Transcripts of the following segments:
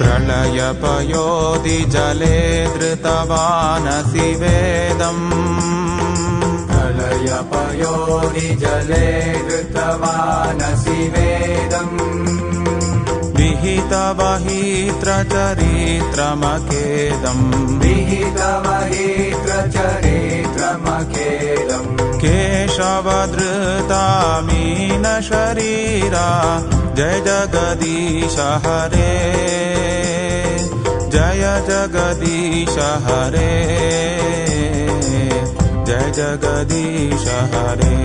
प्रणय पयोधि जले धृतवानसि वेदम् प्रणय पयोधि जले धृतवानसि वेदम् विहितवहित्रचरित्रमखेदम् विहितवहित्रचरित्रमखेदम् केशवधृतामीन शरीरा जय जगदीश हरे जय जगदीश हरे जय जगदीश हरे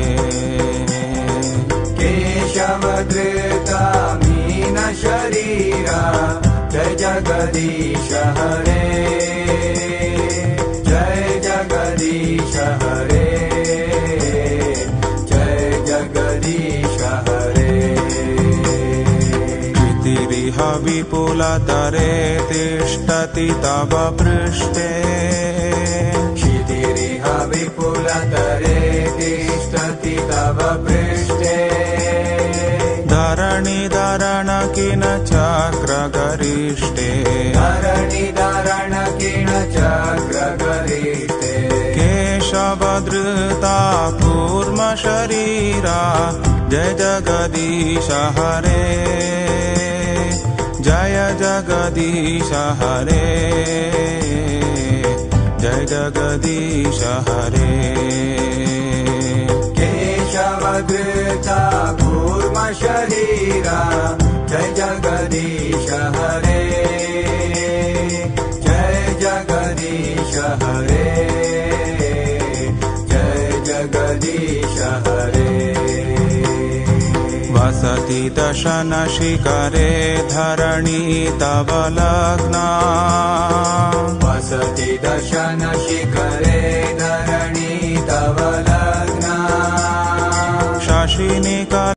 केशवधृतामीन शरीरा जय जगदीश हरे जय जगदीश हरे विपुलतरे तिष्ठति तव पृष्ठे क्षितिरिह विपुलतरे तिष्ठति तव पृष्ठे धरणिधरण किन चक्रगरिष्ठे धरणिधरण किन चक्रगरिष्ठे केशवधृता कूर्म शरीरा जय जगदीश हरे जय जगदीश हरे जय जगदीश हरे केशवधृता कूर्म शरीरा जय जगदीश हरे जय जगदीश हरे जय जगदीश हरे वसति दशन शिखरे धरणी तव लग्ना वसति दशन शिखरे धरणी तव लग्ना शशिनिकर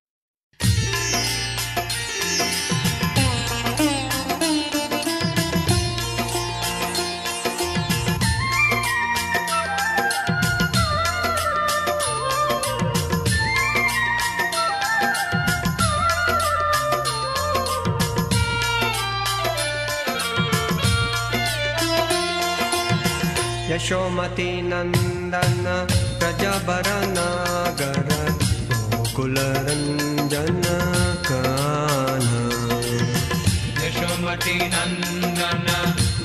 यशोमति नंदन प्रजाबर नागर गोकुलरंजन काना यशोमति नंदन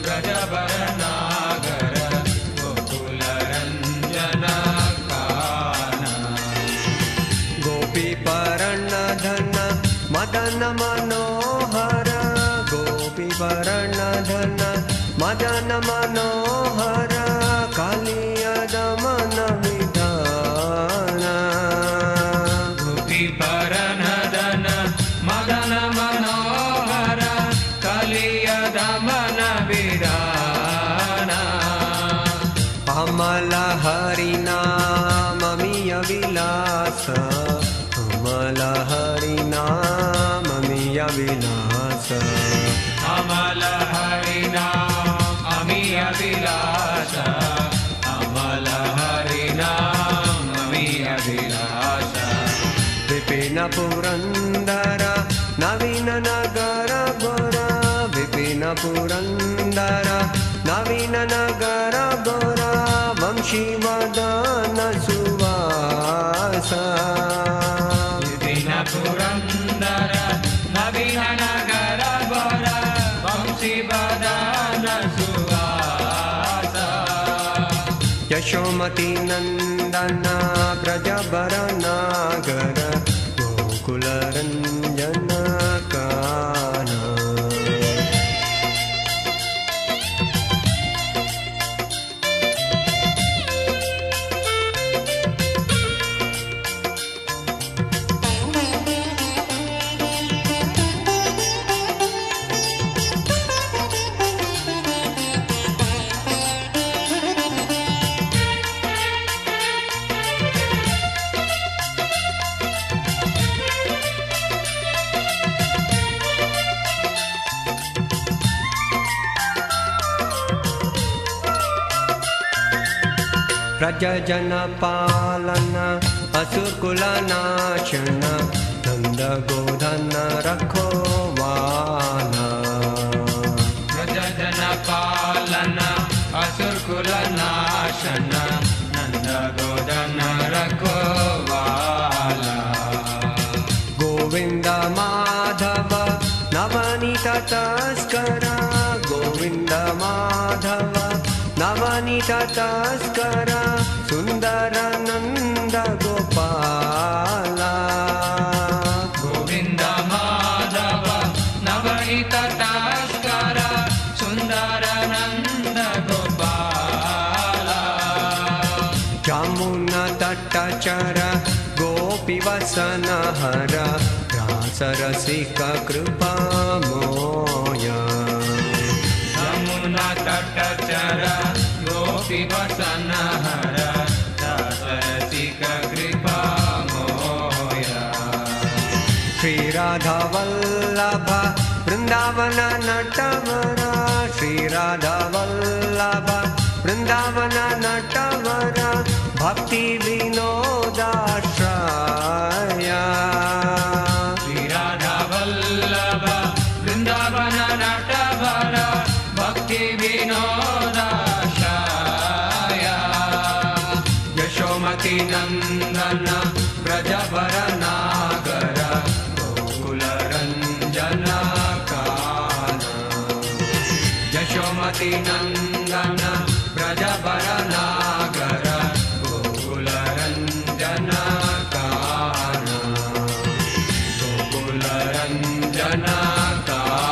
प्रजाबर नागर गोकुलरंजन काना गोपी परण धन मदन मनोहर गोपी परण धन मदन मनोहर पुरंदर नवीन नगर गोरा विपिन पुरंदर नवीन नगर गोरा वंशी वदन सुवास विपिन पुरंदर नवीन नगर गोरा वंशी वदन सुवास यशोमति नंदन प्रजाबर नागर कुलरंजन काना जन पालन असुकुलनाशन नंद गोधन रखो वाना Taskara Govinda Madhava Navanita Taskara Sundara Nanda Gopala Govinda Madhava Navanita Taskara Sundara Nanda Gopala Jamuna Tattachara Gopi Vasana Hara Sariska कृपा मोया यमुना तटचरा गोपी वसन हरा सरसिका कृपा मोया श्री राधा वल्लभ वृंदावन नटवरा श्री राधा वल्लभ वृंदावन नटवरा भक्ति विनोदाश्रया नंदना ब्रजवर नागर गोकुलरंजना काना यशोमती नंदना ब्रजवर नागर गोकुलरंजना काना गोकुलरंजना काना।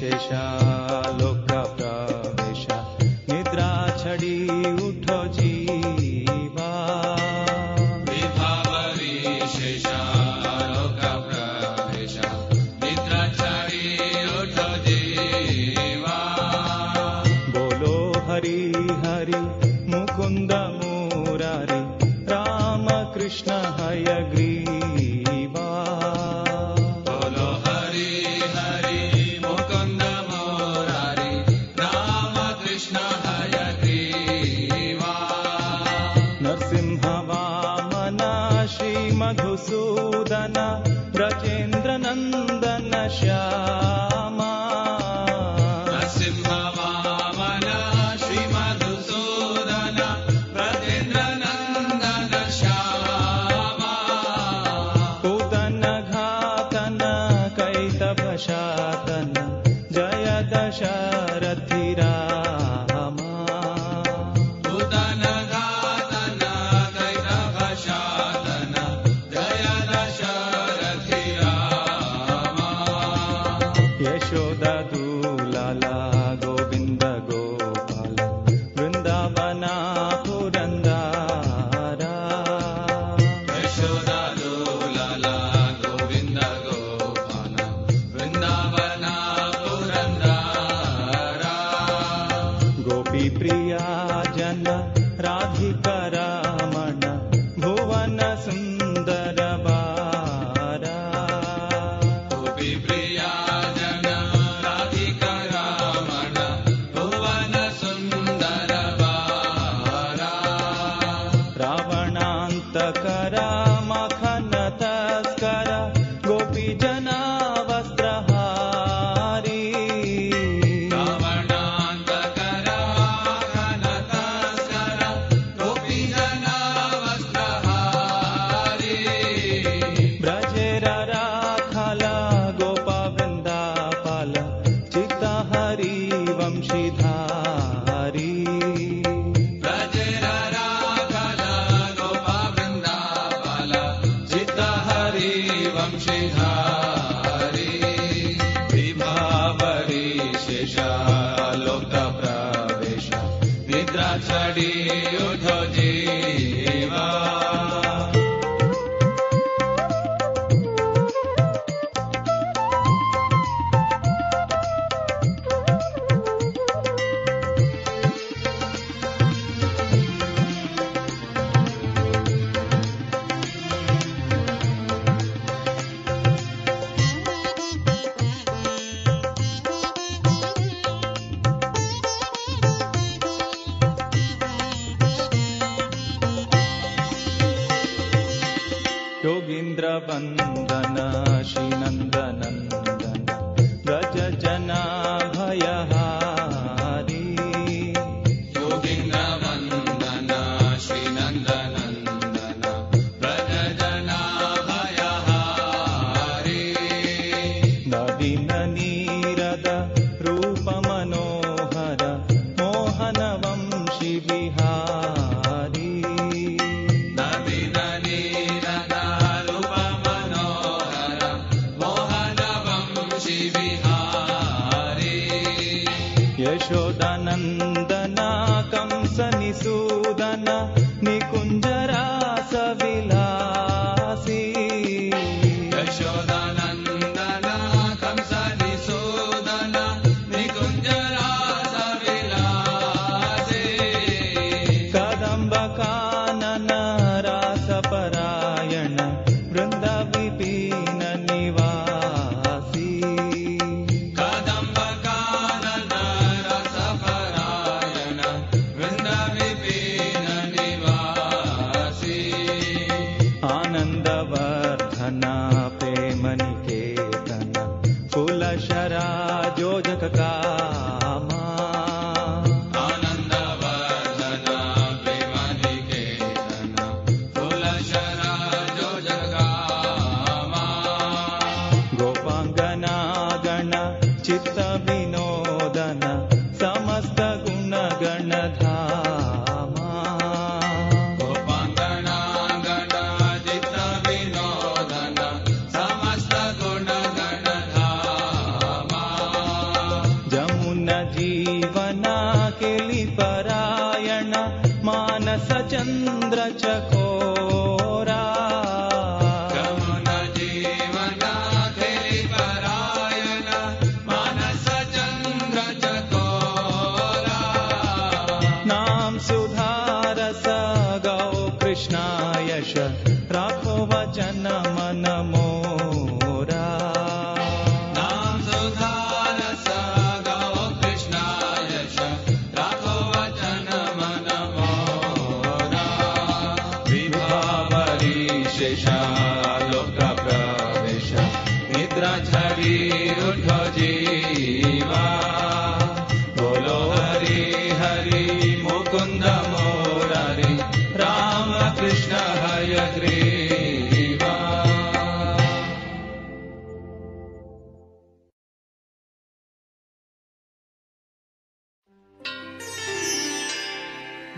शेषा लोक प्रवेशा निद्रा छड़ी उठो जीवा विभावरी शेषा लोक प्रवेशा निद्रा छड़ी उठो जीवा बोलो हरि हरि मुकुंद मुरारी राम कृष्ण हय ग्रीवा मधुसूदना ब्रजेन्द्र नंदन श्यामा नरसिंह वामना श्री मधुसूदना ब्रजेन्द्र नंदन श्यामा पूतन घातन कैतभ शातन जय दशरथि रामा पूतन लड़ी उठो जीवा।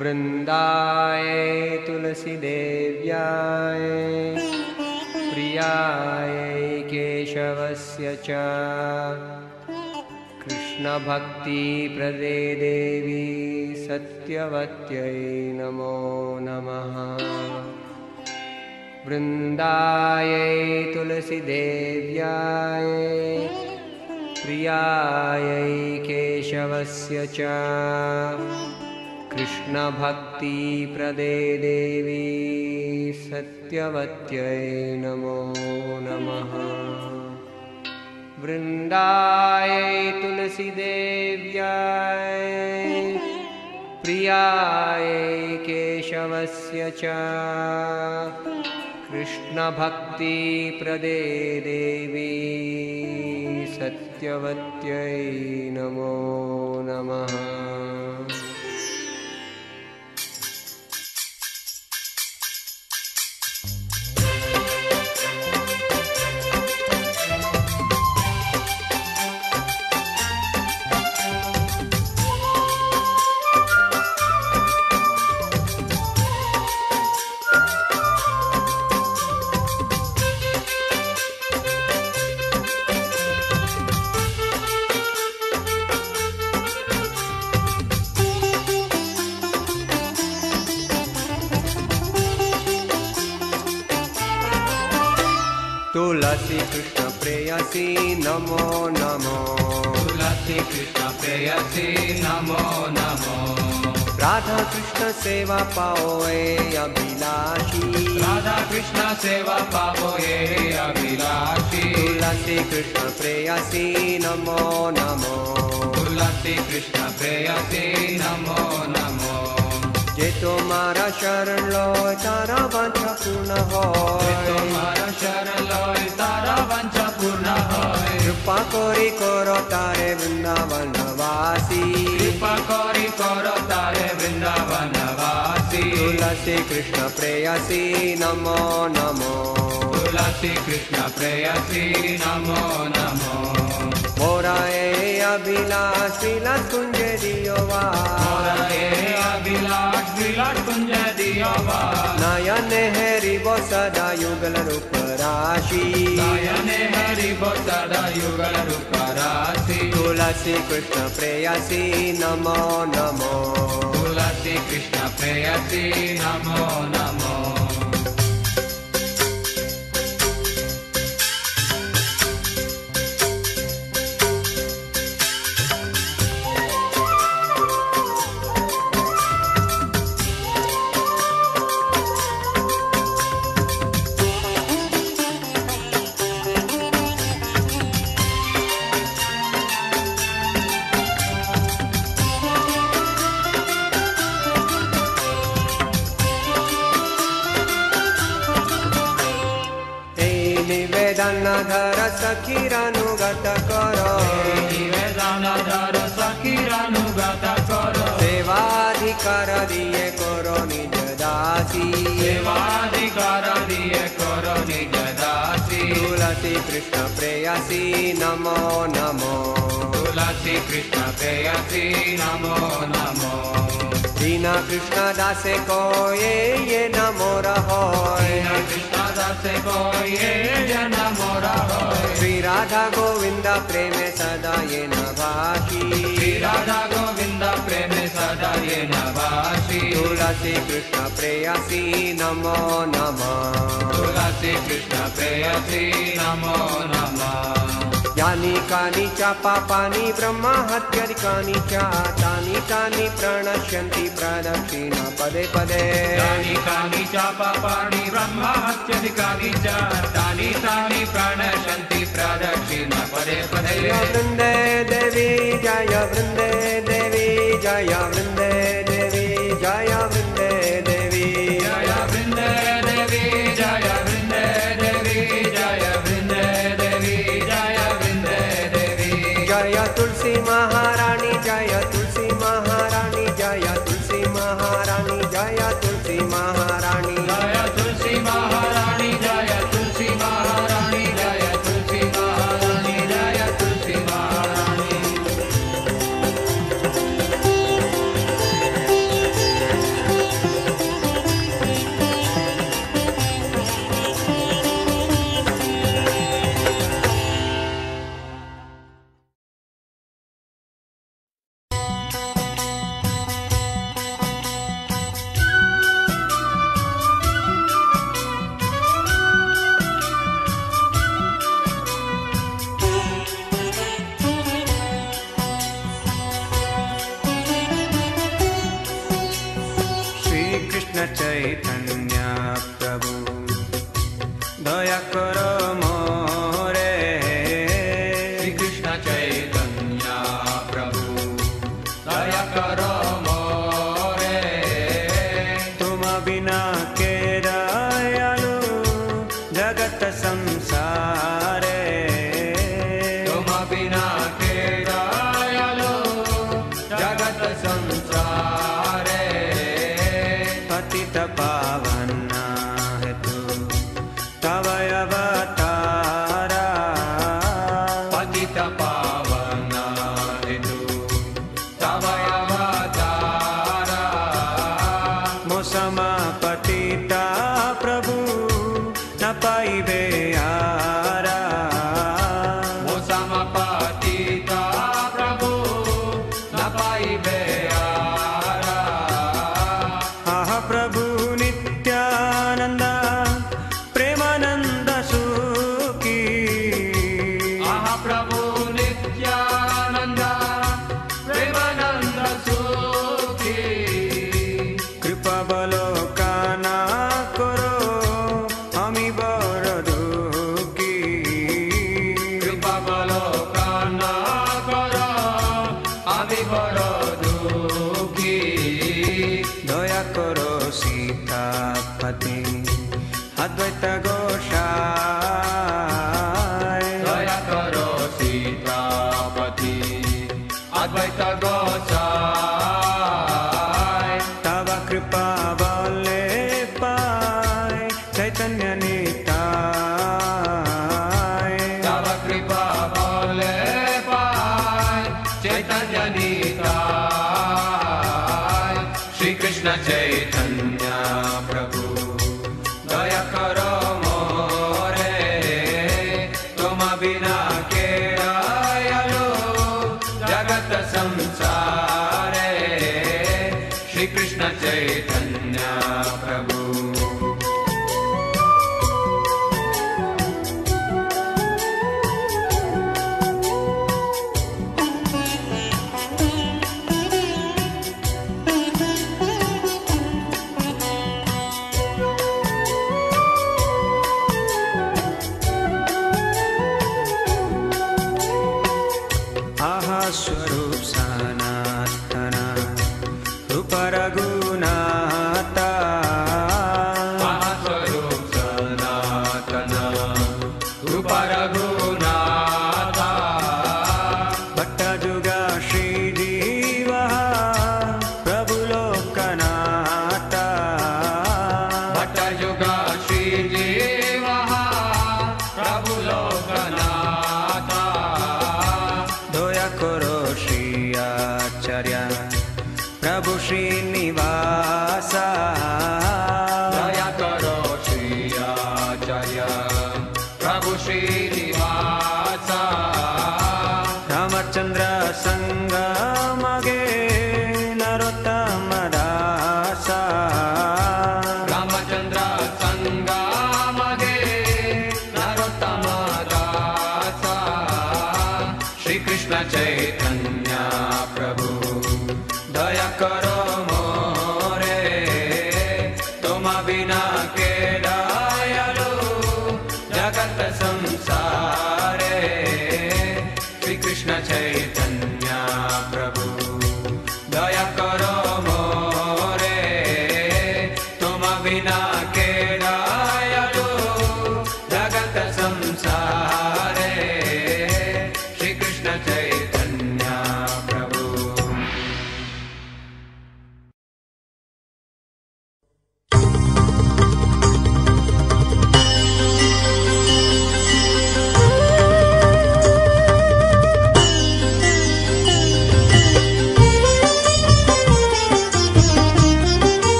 वृंदाये तुलसी देव्याये प्रियाये केशवस्य च कृष्ण भक्ति प्रदे देवी सत्यवत्यै नमो नमः। वृंदाये तुलसी देव्याये प्रियाये केशवस्य च कृष्ण भक्ति प्रदे देवी सत्यवत्यै नमो नमः। वृंदायै तुलसी देव्यायै प्रियायै केशवस्य च कृष्ण भक्ति प्रदे देवी सत्यवत्यै नमो नमः। तुलसी कृष्ण प्रेयसी नमो नमो, तुलसी कृष्ण प्रेयसी नमो नमो। राधा कृष्ण सेवा पाओ ये अभिलाषी, राधा कृष्ण सेवा पाओ ये अभिलाषी। तुलसी कृष्ण प्रेयसी नमो नमो, तुलसी कृष्ण प्रेयसी नमो नमो। जे तुम्हारा शरण लो तारा वांछा पूर्ण होय, जे तुम्हारा शरण लो तारा वांछा पूर्ण होय। कृपा कोरी करो तारे वृंदावन वासी, कृपा कोरी करो तारे वृंदावन वासी। तुलसी कृष्ण प्रेयसी नमो नमो, तुलसी कृष्ण प्रेयसी नमो नमो। मोरा ये अभिलाष विलास कुंज दियो वा, मोरा ये अभिलाष विलास कुंज दियो वा। नयन हरि बो सदा युगल रूप राशि, नयन हरि बो सदा युगल रूप राशि। तुलसी कृष्ण प्रेयसी नमो नमो, तुलसी कृष्ण प्रेयसी नमो नमो। निवेदनाधर सखीरानुगत करो, निवेदनाधर सखीरानुगत करो। सेवाधिकार दिए करो निज दासी, सेवाधिकार दिए करो निज दासी। तुलसी कृष्ण प्रेयसी नमो नमो, तुलसी कृष्ण प्रेयसी नमो नमो। दीना कृष्ण दासे को ये नमो होय, दीना कृष्ण दासे को ये नमो होय। श्री राधा गोविंदा प्रेमे सदा ये नवासी, श्री राधा गोविंदा प्रेमे सदा ये नवासी। तुलसी कृष्ण प्रेयसी नमो नमः, तुलसी कृष्ण प्रेयसी नमो नमः। यानी कानी चा पापानी ब्रह्मा हत्यरिकानी चा, तानी तानी प्रणश्यन्ति प्रदक्षिणा पदे पदे। यानी कानी चा पापानी ब्रह्मा हत्यरिकानी चा, तानी तानी प्रणश्यन्ति प्रदक्षिणा पदे पदे। जय वृंदे देवी जय वृंदे देवी जय वृंदे देवी जय वृंदे देवी जय वृंदे देवी जय वृंदे देवी जय वृंदे देवी जय वृंदे देवी। जय तुलसी महारानी जय तुलसी महारानी जय तुलसी महारानी जय तुलसी महारानी जय तुलसी महारानी जय तुलसी महारानी जय तुलसी महारानी जय तुलसी महारानी। प्रभु नित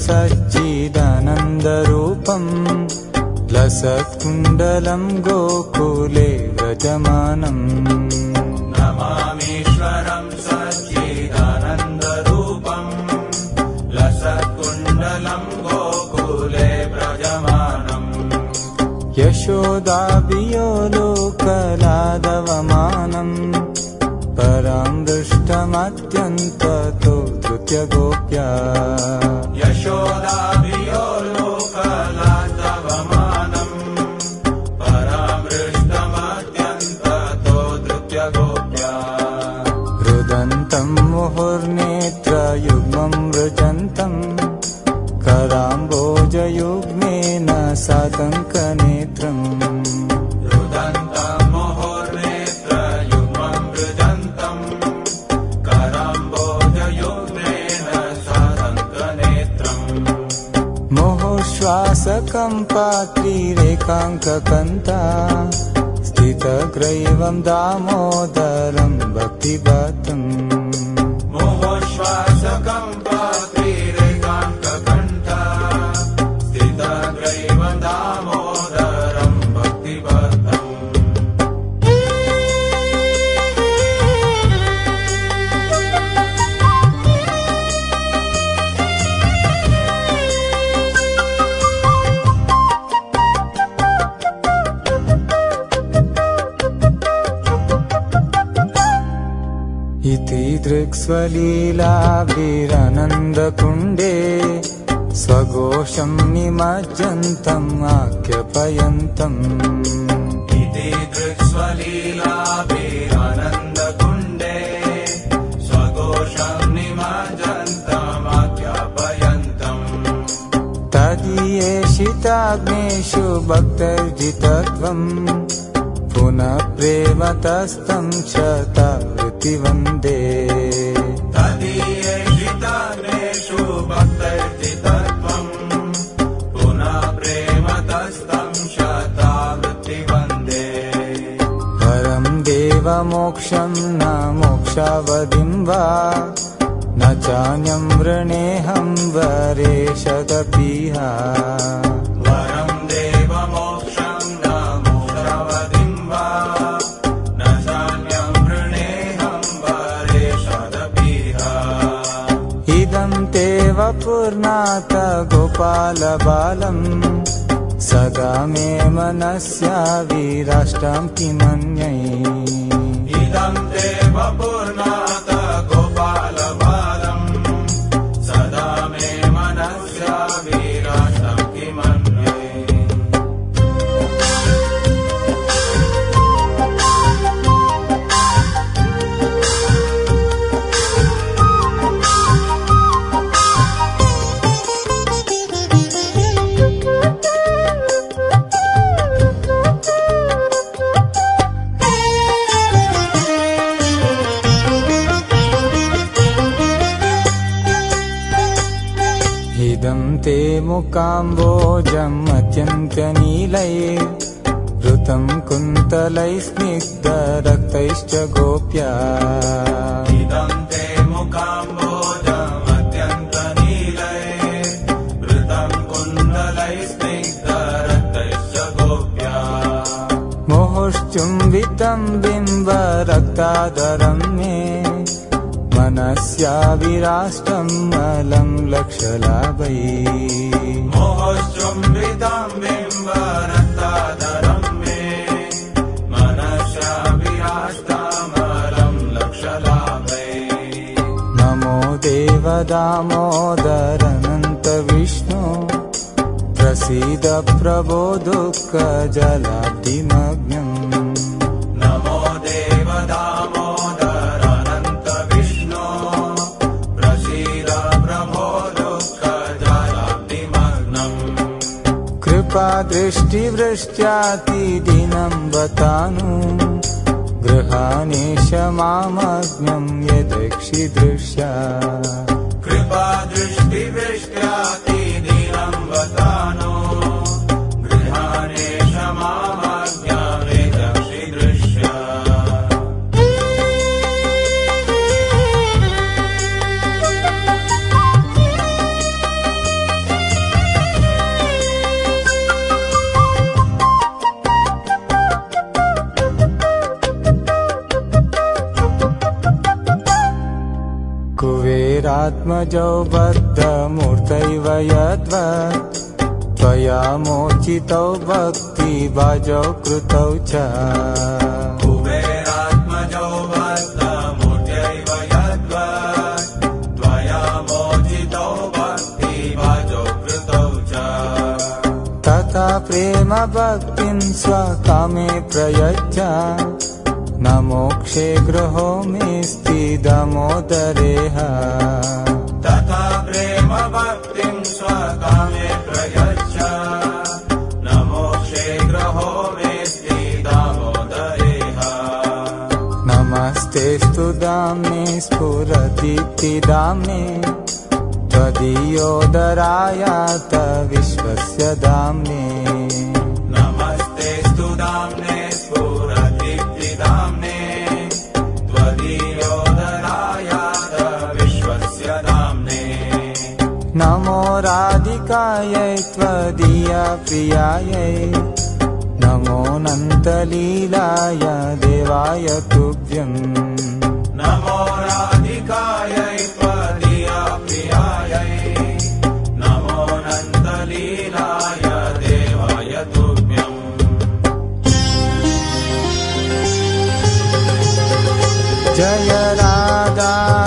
सच्चिदानन्दरूपं लसत्कुण्डलं गोकुले व्रजमानं नमामीश्वरं सच्चिदानन्दरूपं लसत्कुण्डलं गोकुले व्रजमानं यशोदाभियो लोकलादवमानं परां दृष्टमत्यन्ततो धृत्यगोप्या यशोदाभियो लोकलादवमानं परामृष्टमत्यन्ततो धृत्यगोप्या रुदन्तं मुहुर्नेत्रयुग्मं वृजन्तं कराम्बोजयुग्मेन सातङ्कनेत्रम् श्वासकं पात्रीरेकाङ्ककन्ता स्थितग्रैवं दामोदरं भक्तिभातं मोहश्वासकं पात्रीरेकाङ्ककन्ता स्थितग्रैवं दामोदरं भक्तिभातं दृक्स्वलीलाभिरनन्दकुण्डे स्वघोषं निमज्जन्तम् आख्यपयन्तम् इति दृक्स्वलीलाभिरनन्दकुण्डे स्वघोषं निमज्जन्तम् आख्यपयन्तम् तदीयेषिताग्नेषु भक्तर्जितत्वम् पुनः प्रेमतस्तं च तावृति वन्दे तदीयेषिताग्नेषु भक्तर्जितत्वं पुनः प्रेमतस्तं च तावृति वन्दे परं देवमोक्षं न मोक्षावधिं वा न चान्यं वृणेऽहं वरेशदपीह पूर्णात गोपाल बालम सदा मे मनस्या वीराष्टम किमन्यै इदं देव पूर्णात गोपाल बालम सदा मे मनस्या वीराष्टम किमन्यै मुकाम्बोजम् अत्यन्तनीलये ऋतं कुन्तलैः स्निग्धरक्तैश्च गोप्या इदं ते मुकाम्बोजम् अत्यन्तनीलये ऋतं कुन्तलैः स्निग्धरक्तैश्च गोप्या मुहुश्चुम्बितं बिम्बरक्ताधरं मे मनस्या विराष्टं मलं लक्षलाभै मोहश्चुम्बितं बिम्बरक्ताधरं मे मनस्या विराष्टं मलं लक्षलाभै नमो देवदामोदरनन्त विष्णु प्रसीद प्रभो दुःखजलाब्धिमग्नम् नमो देवदामो कृपादृष्टिवृष्ट्यातिदिनं वतानु गृहाणीश मामग्नं यदक्षिदृश्या कृपादृष्टिवृष्ट्यातिदिनं वतानु गृहाणीश मामग्नं यदक्षिदृश्या आत्मजौ बद्धमूर्तैव यद्वत् त्वया मोचितौ भक्तिभाजौ कृतौ च कुबेरात्मजौ बद्धमूर्तैव यद्वत् त्वया मोचितौ भक्तिभाजौ कृतौ च तथा प्रेम भक्तिं स्वकामे प्रयच्छ न मोक्षे गृहो मेऽस्तिदमोदरेह तथा प्रेम भक्तिं स्वकामे प्रयच्छ न मोक्षे गृहो मेऽस्तिदमोदरेह नमस्तेऽस्तु दाम्ने स्फुरतीतिदाम्ने त्वदीयोदरायात विश्वस्य दाम्ने नमस्तेऽस्तु दाम्ने दाम्ने त्वदीयोदरायात विश्वस्य दाम्ने नमो राधिकायै त्वदीया प्रियायै नमो नन्तलीलाय देवाय तुभ्यं नमो राधिकायै त्वदीया प्रियायै नमो नन्तलीलाय देवाय तुभ्यं जय Radha.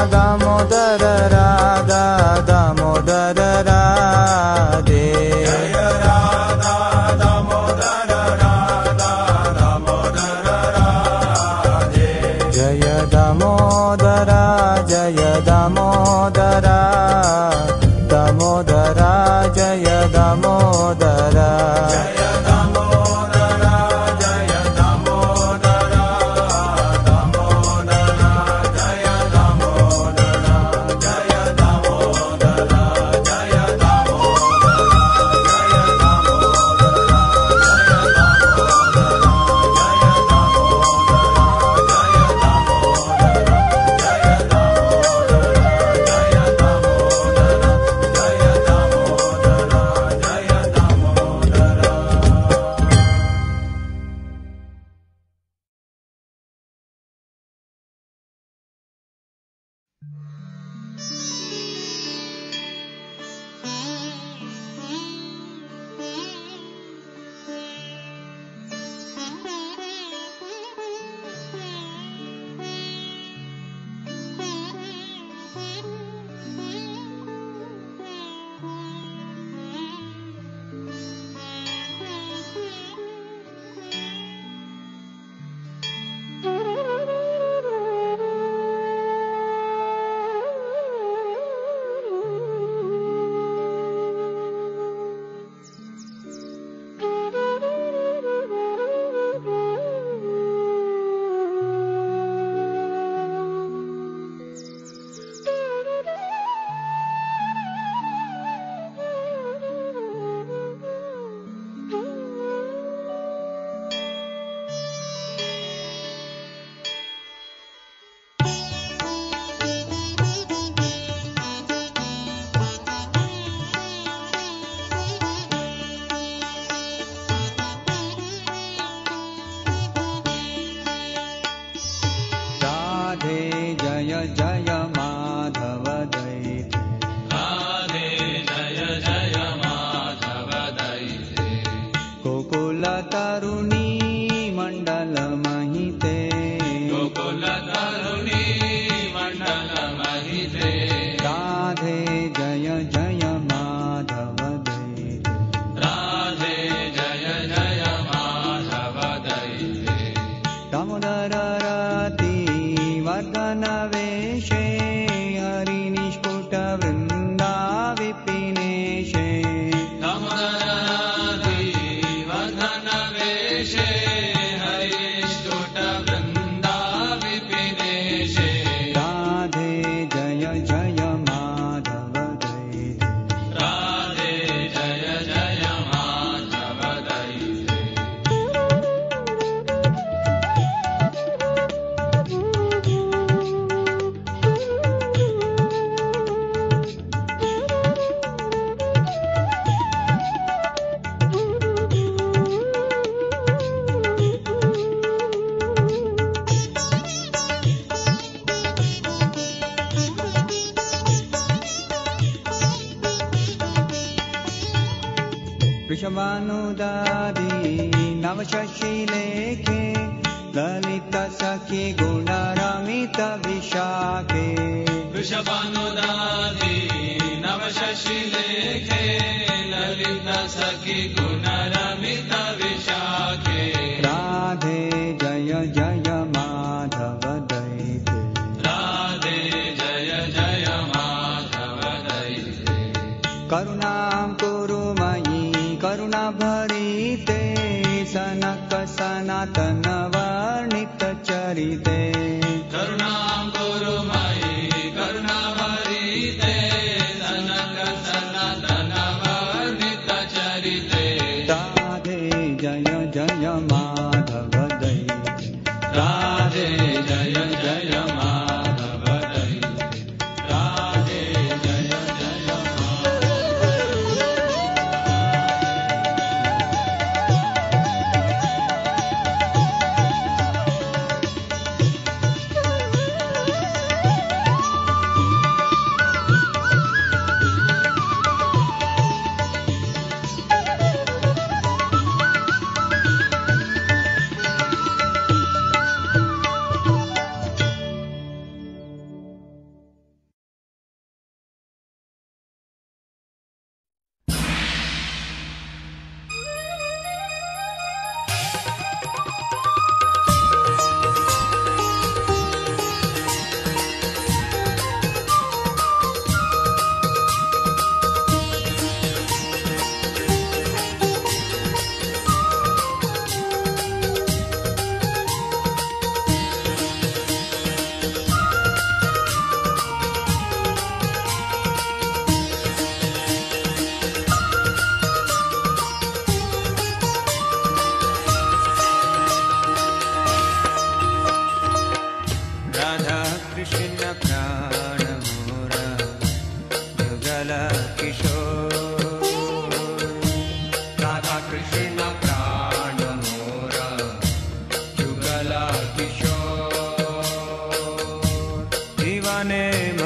Name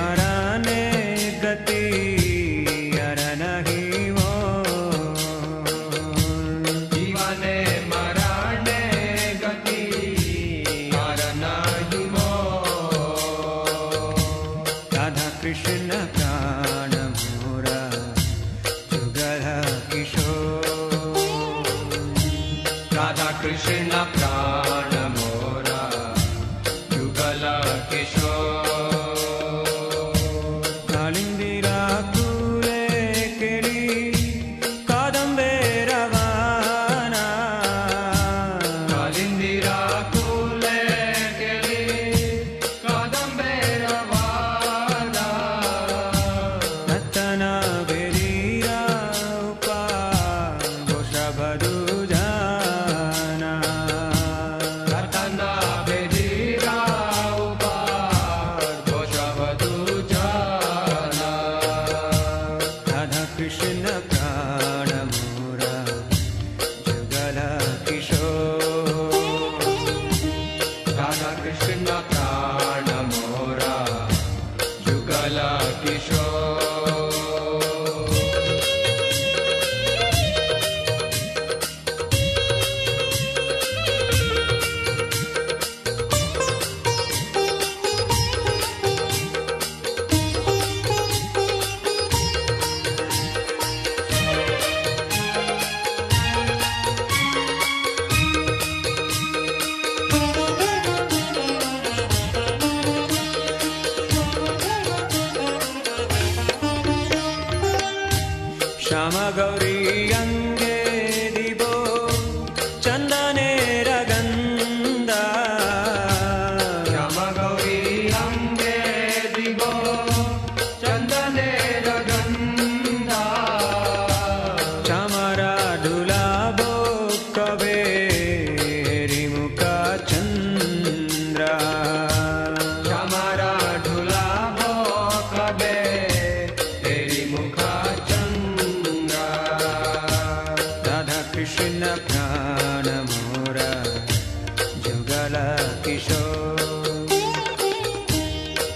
Nala Kishore,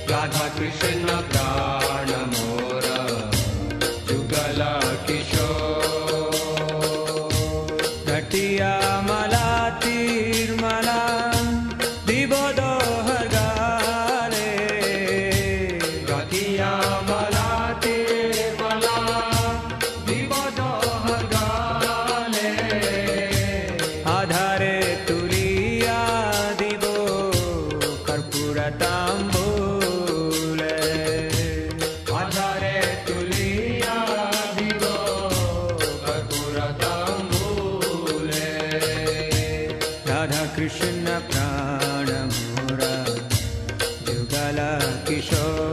Radha Krishna Prana Mora, Jugala Kishore, Natiya Mala Tirmala, Dibodo Hargale, Natiya Mala Tirmala, Dibodo Hargale, Adhare Krishna Prana Mora Jugala Kishore.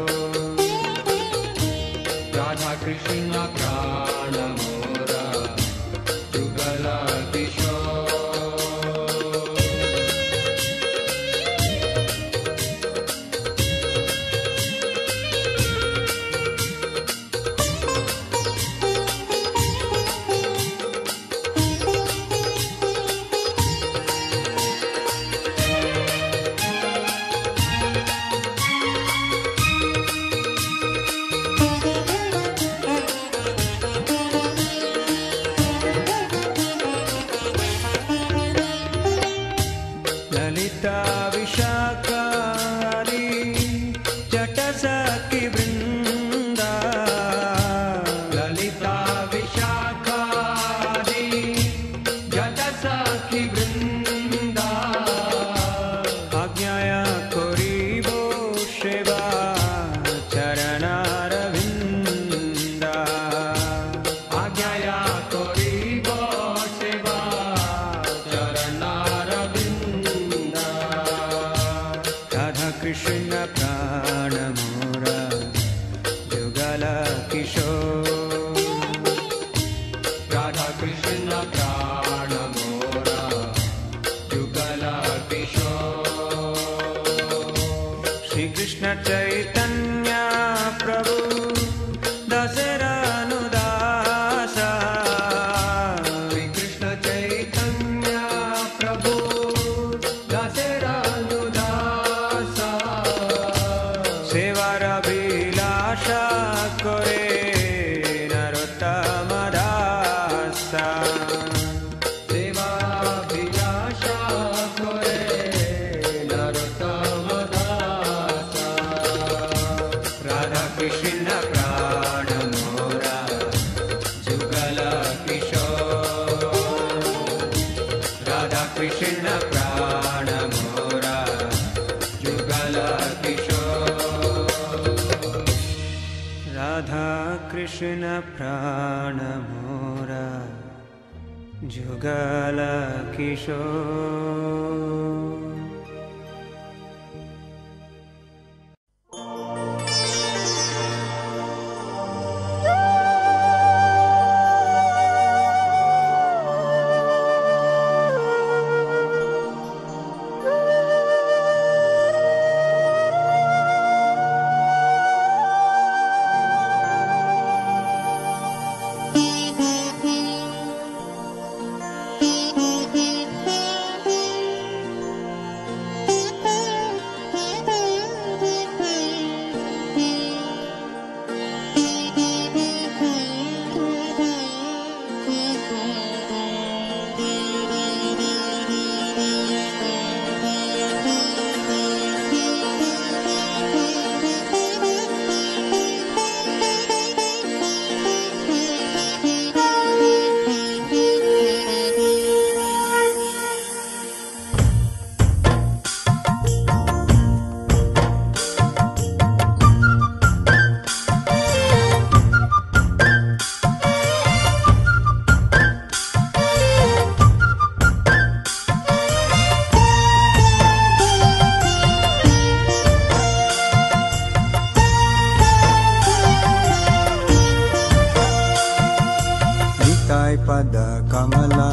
Pada Kamala,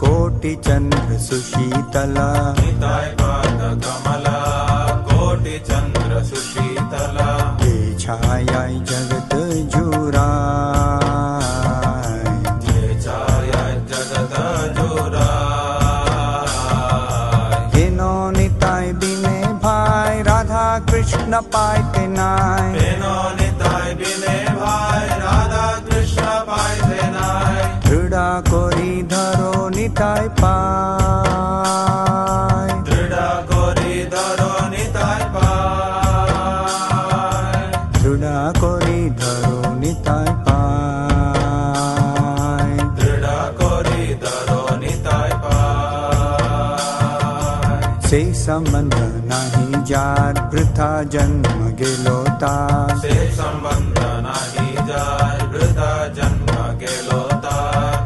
Koti Chandra Sushitala. Nitai Pada Kamala, Koti Chandra Sushitala. Ye Chhayai Jagat Jurai. Ye Chhayai Jagat Jurai. Ye Non न पाए तेनाय। बिनो निताय बिने भाय, राधा कृष्ण पाए तेनाय। दृढ़ा कोरी धरो निताय पाय, दृढ़ा कोरी धरो निताय पाय, दृढ़ा कोरी धरो निताय पाय, दृढ़ा कोरी धरो निताय पाय। से संबंध नाही जार वृथा जन्म गेलोता, से संबंध नाही जार वृथा जन्म गेलोता।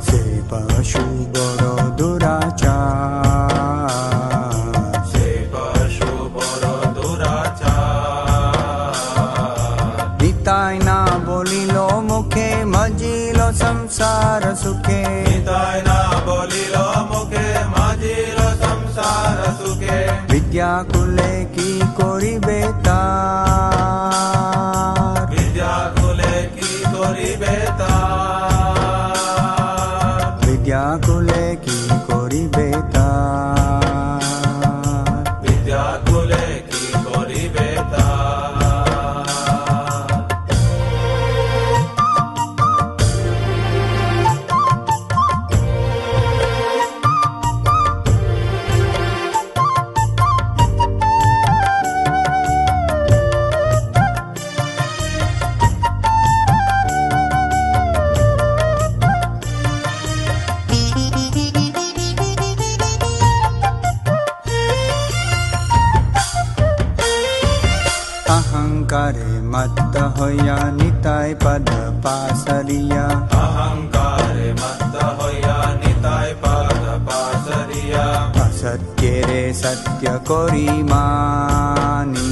से पशु बरो दुराचार, से पशु बरो दुराचार। निताय ना बोलिलो मुखे मजिलो संसार सुखे, निताय ना बोलिलो मुखे मजिलो संसार सुखे। विद्या कुले की कोरी बेतार, विद्या कुले की कोरी बेतार, विद्या कुले की कोरी बेतार, विद्या कुले की कोरी मत होया निताय पद पासरिया, अहंकार मत होया निताय पद पासरिया। असत्य रे सत्य कोरी मानी,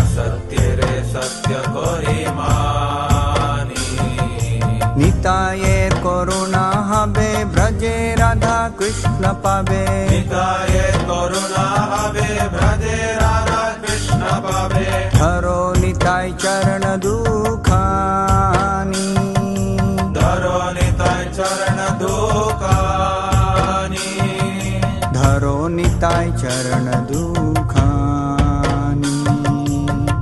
असत्य रे सत्य कोरी मानी। निताये करुणा हबे ब्रजे राधा कृष्ण पावे, निताये करुणा हबे ब्रजे राधा कृष्ण पावे। धरो निताय चरण दुखानी, धरो निताय चरण दुखानी, धरो निताय चरण दुखानी,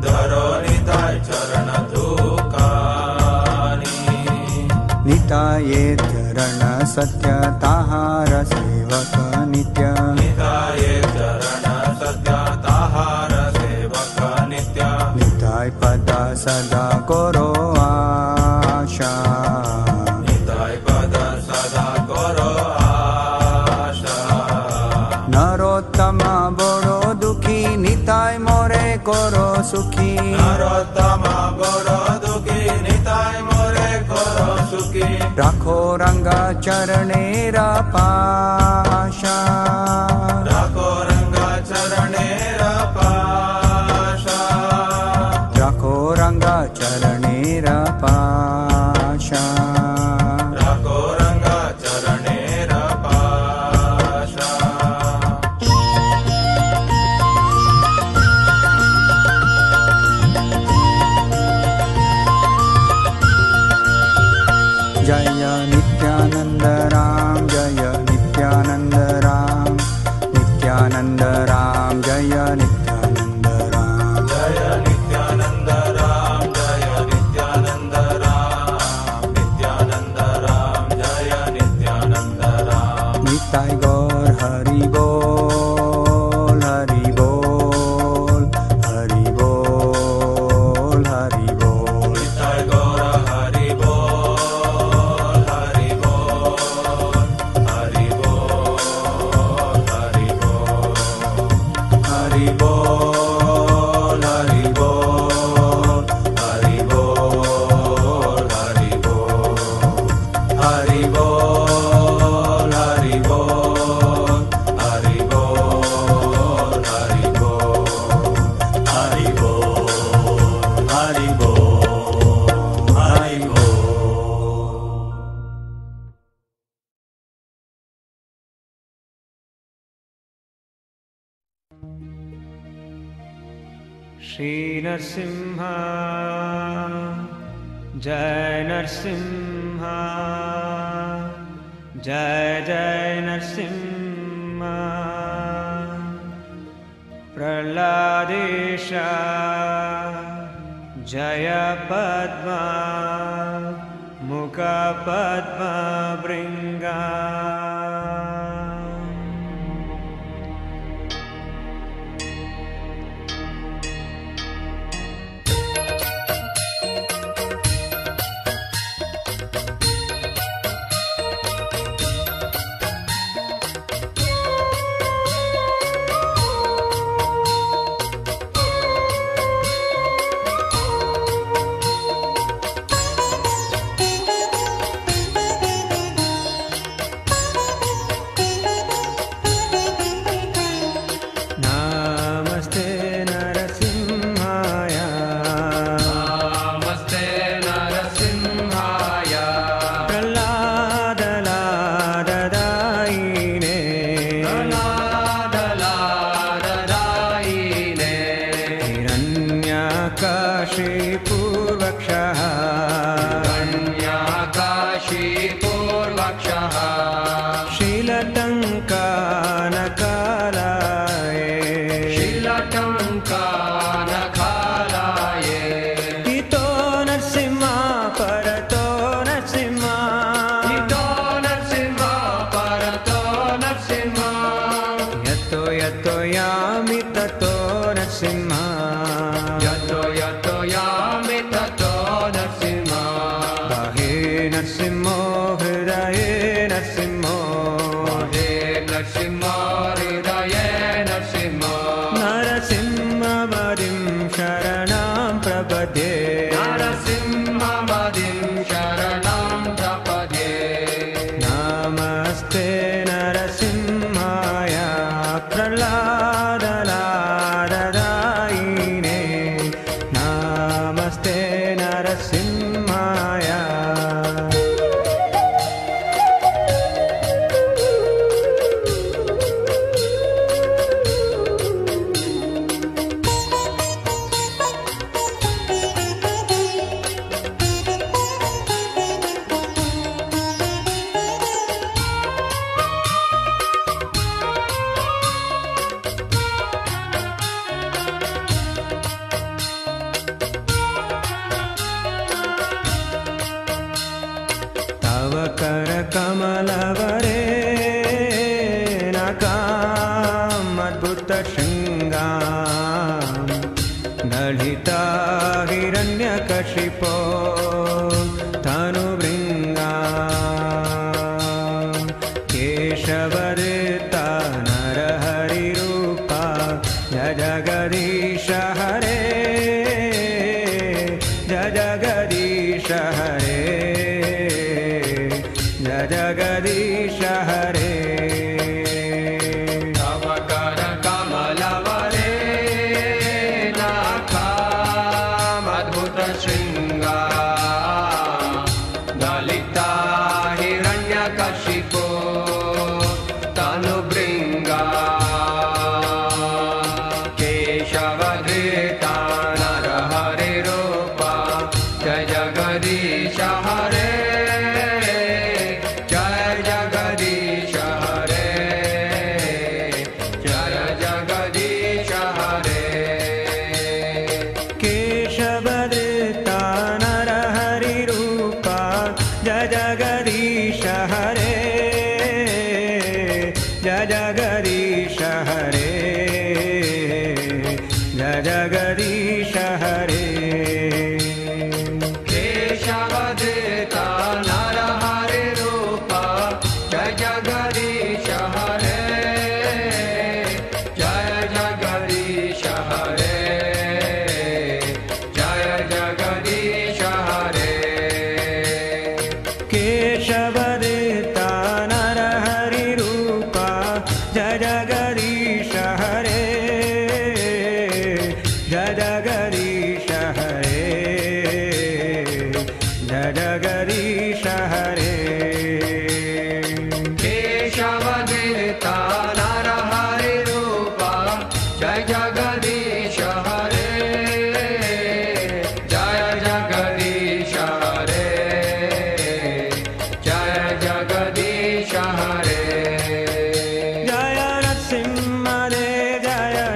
धरो निताय चरण दुखानी। निताये चरण सत्य ताहार सेवक नित्य, निताये चरण सत्य ताहार सेवक नित्य। निताय पद सदा करो आशा, निताय पद सदा करो आशा। नरोत्तम बड़ो दुखी निताय मोरे करो सुखी, नरोत्तम बड़ो दुखी निताय मोरे करो सुखी। राखो रंगा चरणेरा पाशा, राखो रंगा चरणेरा पाशा, राखो रंगा चरणेरा पाशा, राखो रंगा चरणेरा पाशा। जय नित्यानंद राम, जय नित्यानंद राम, नित्यानंद राम, जय नित्यानंद राम, जय नित्यानंद राम, जय नित्यानंद राम, नित्यानंद राम, जय नित्यानंद राम। निताय गौर हरि बोल, हरि बोल, हरि बोल, हरि बोल। निताय गौर हरि बोल, हरि बोल, हरि बोल, हरि बोल, हरि बोल, हरि बोल, हरि बोल, हरि बोल, हरि बोल, हरि बोल, हरि बोल, हरि बोल, हरि बोल, हरि बोल, हरि बोल। श्री नरसिम्हा जय नरसिम्हा, जय जय नरसिम्हा। प्रहलादेशा जय पद्मा मुख Padma भृंगा। Jaya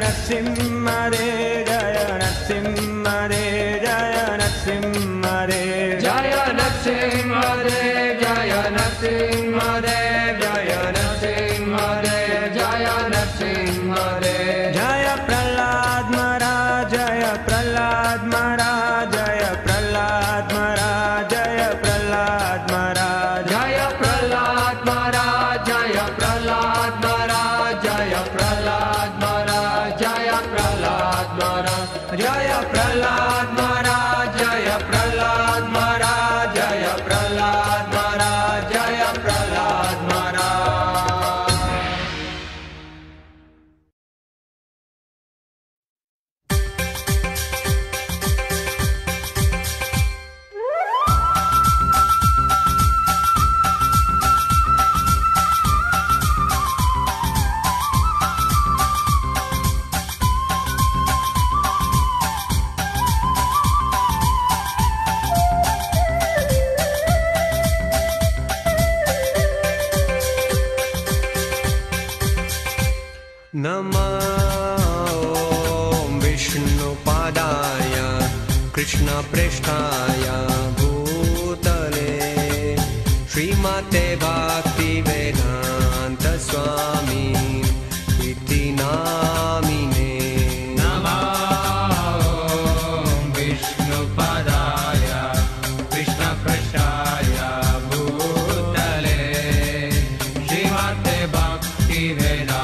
Narsimha Re Jaya Narsimha Re Jaya Narsimha Re Jaya Narsimha Re Jaya Narsimha Re Jaya Narsimha Re Jaya Narsimha Re Jaya Prahlad Maharaj Jaya Prahlad Maharaj Jaya Prahlad Maharaj Jaya Prahlad Maharaj Jaya Prahlad Maharaj Jaya Prahlad Maharaj Jaya Prahlad Maharaj Jaya Prahlad Maharaj Jaya Prahlad Maharaj Jaya Prahlad Maharaj Jaya Prahlad Maharaj Jaya Prahlad नमः विष्णु पादाय कृष्ण पृष्ठाय भूतले श्रीमते भक्ति वेदांत स्वामी इति नामिने नमः विष्णु पादाय कृष्ण पृष्ठाय भूतले श्रीमते भक्ति वेदांत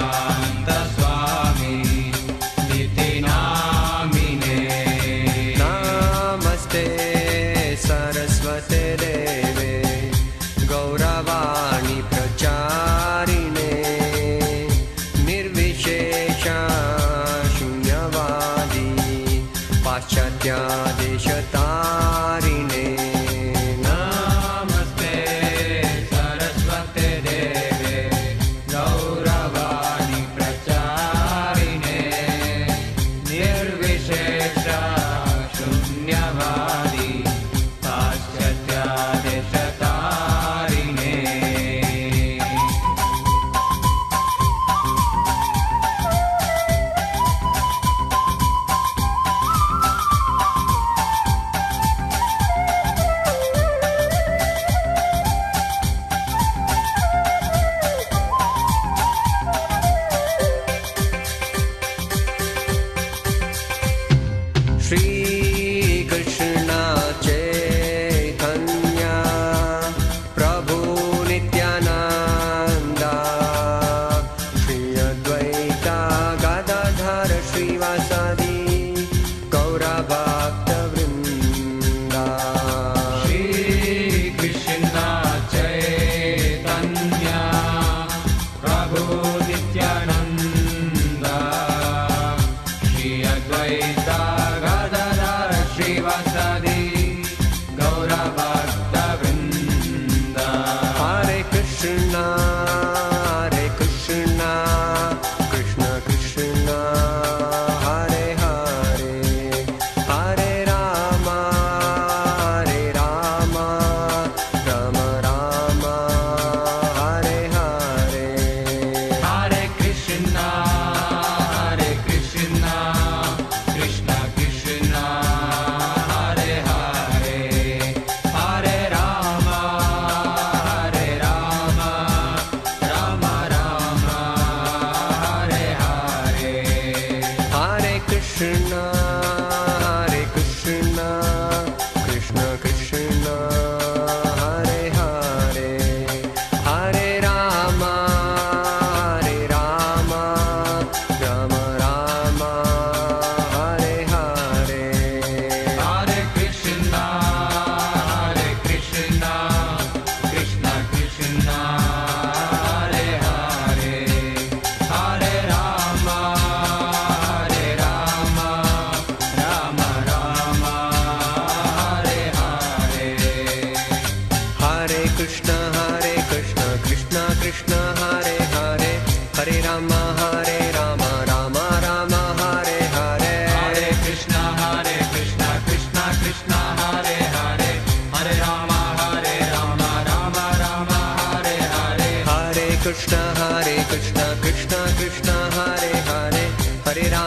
Krishna Hare Krishna Krishna Krishna Hare Hare Hare Rama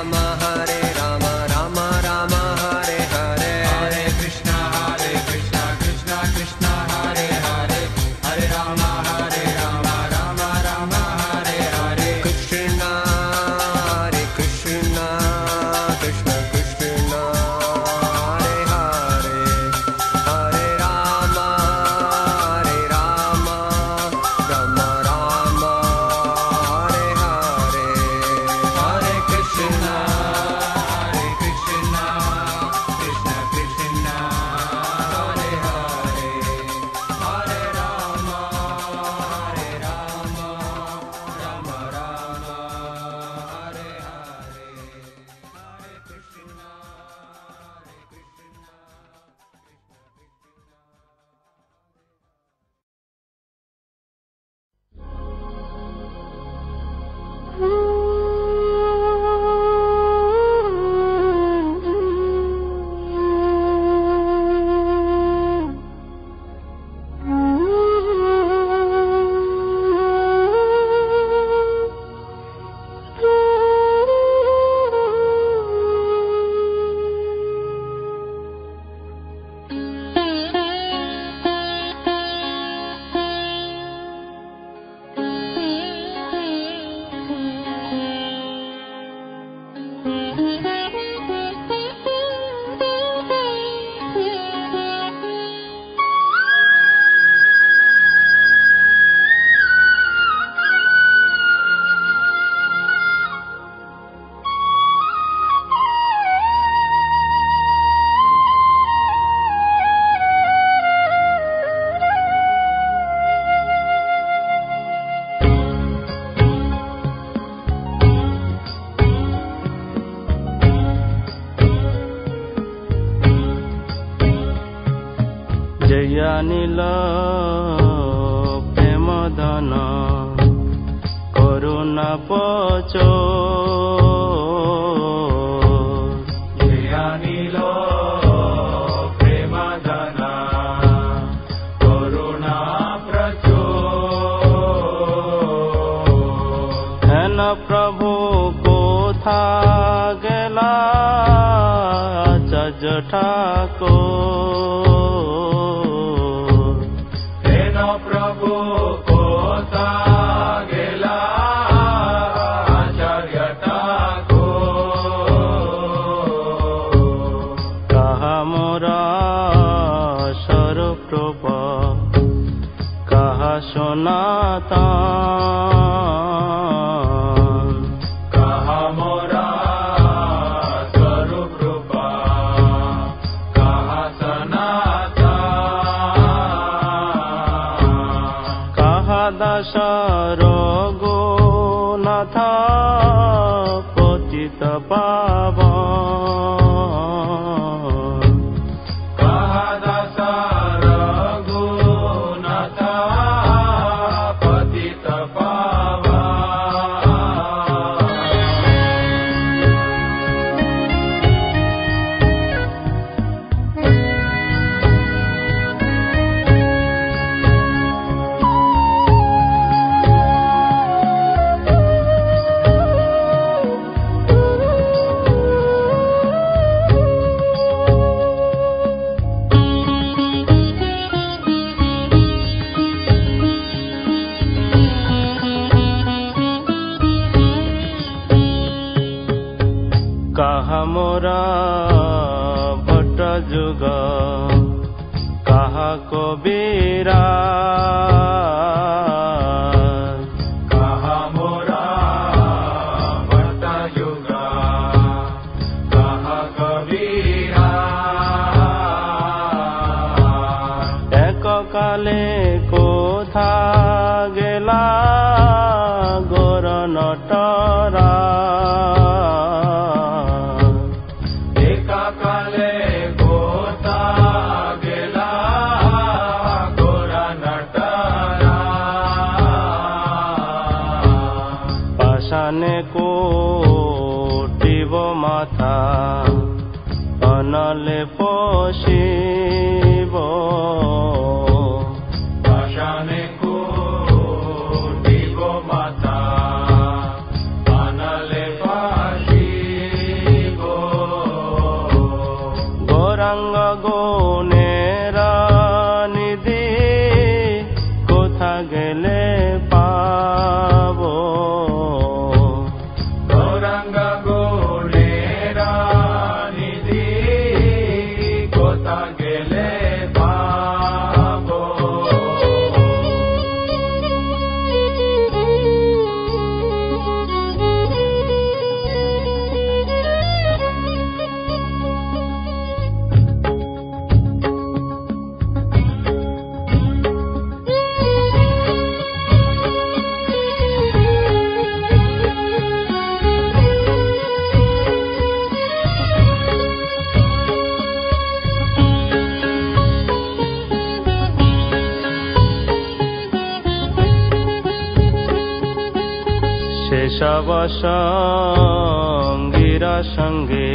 संगीरा संगे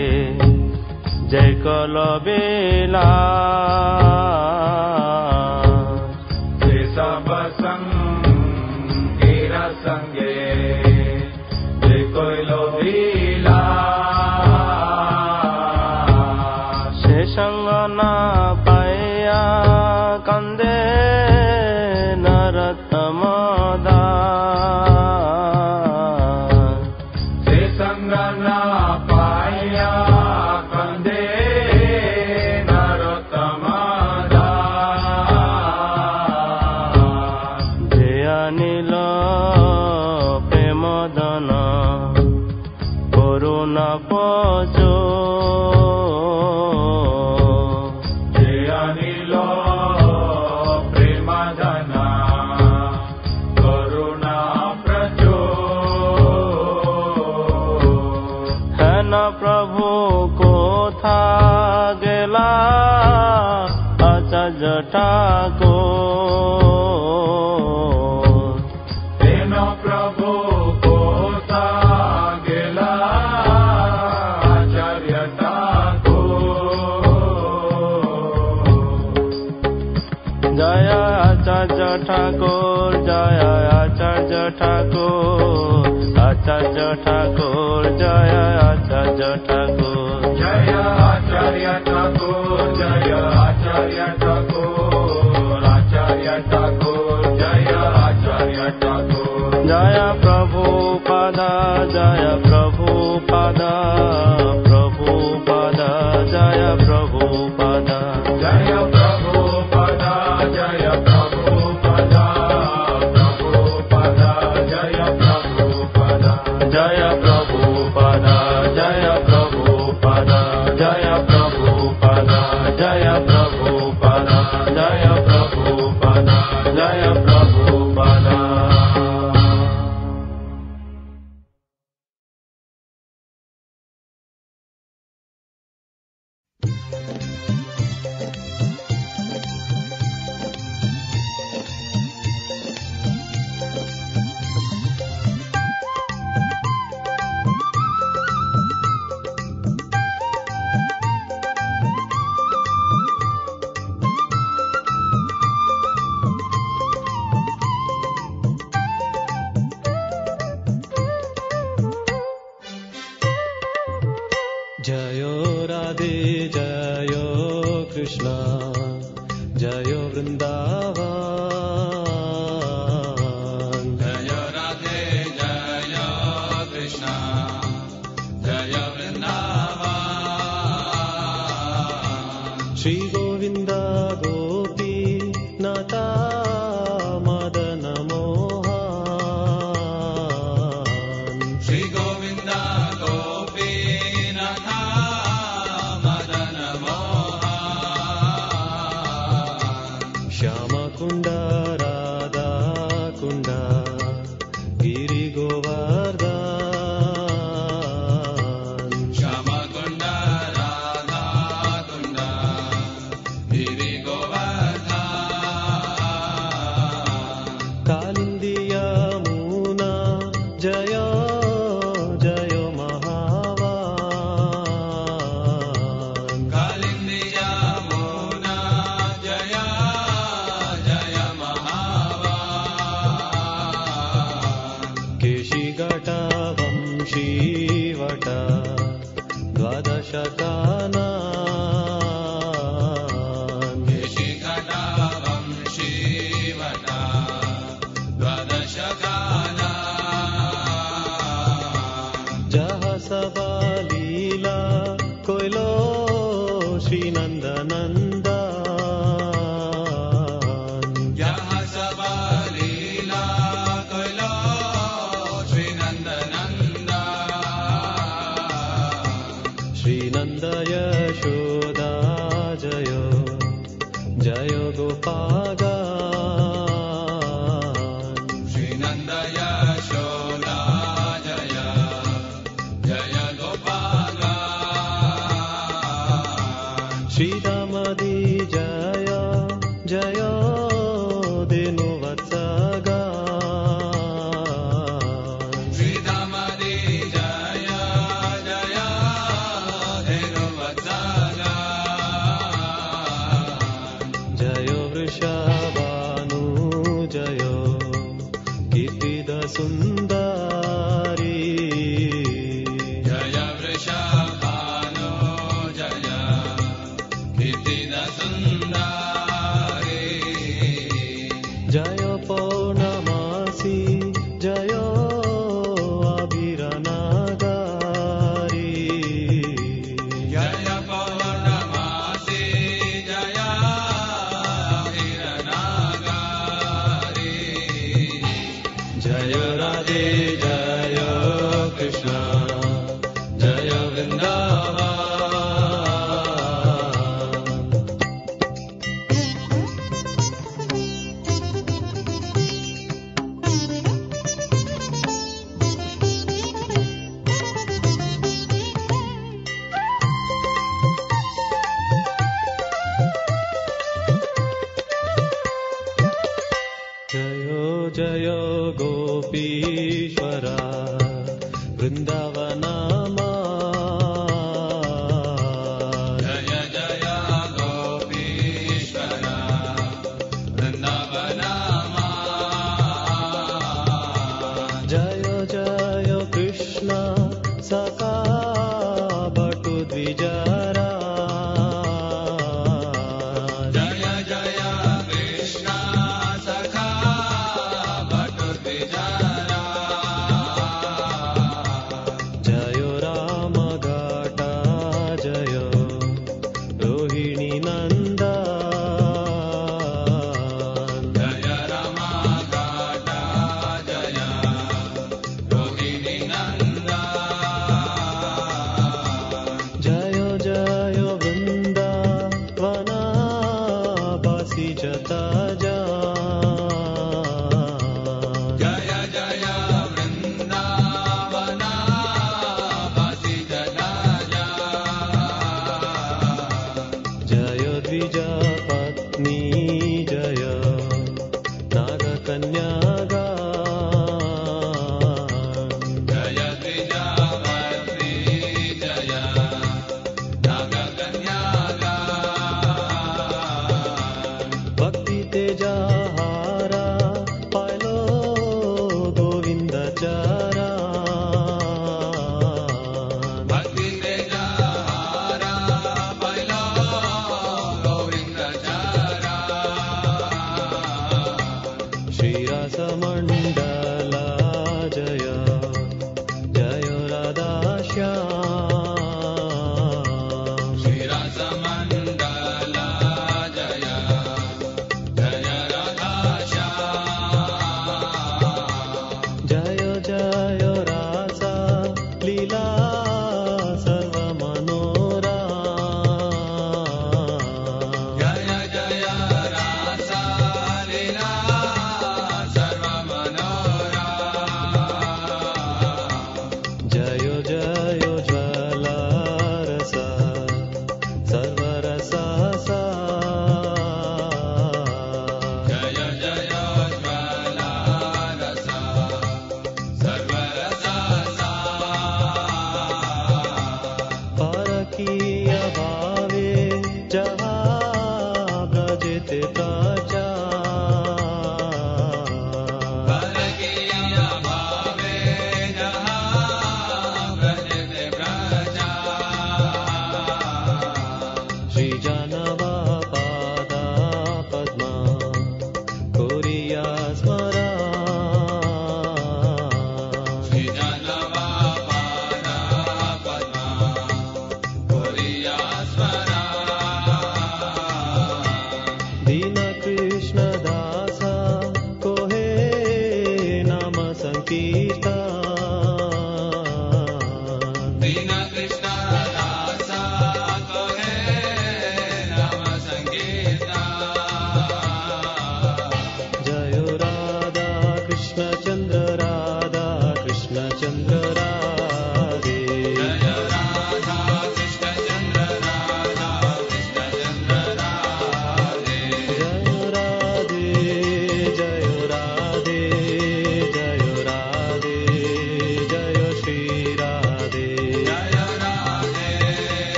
जय कल बेला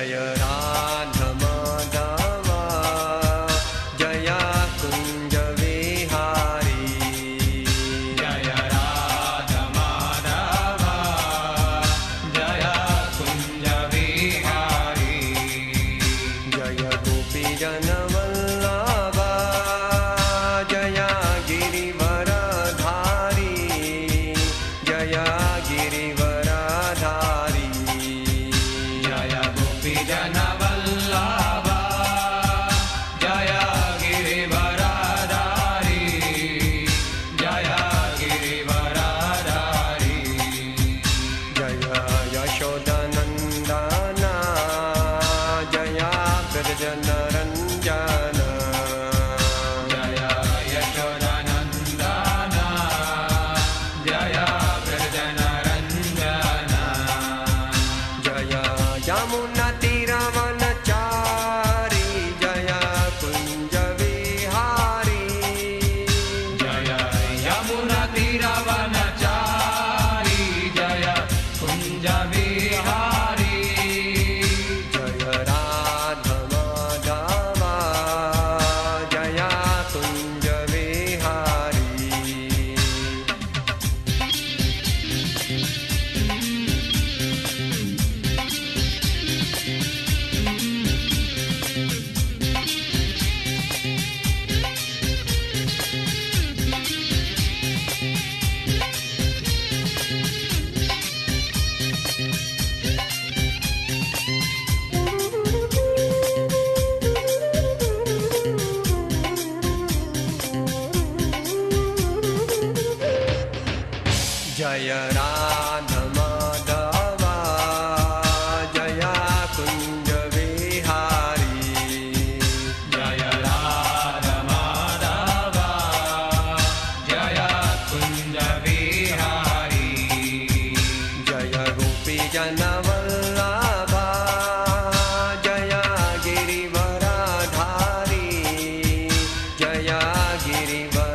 Jaya Radha Madhava Jaya Kunja Vihari Jaya Radha Madhava Jaya Kunja Vihari Jaya Gopi Jana Vallabha Jaya Giri Varadhari Jaya Giri Varadhari Jaya Radha Madhava Jaya Kunja Vihari Jaya Radha Madhava Jaya Kunja Vihari Jaya Gopi Jana Vallabha Jaya Giri Varadhari Jaya Giri Varadhari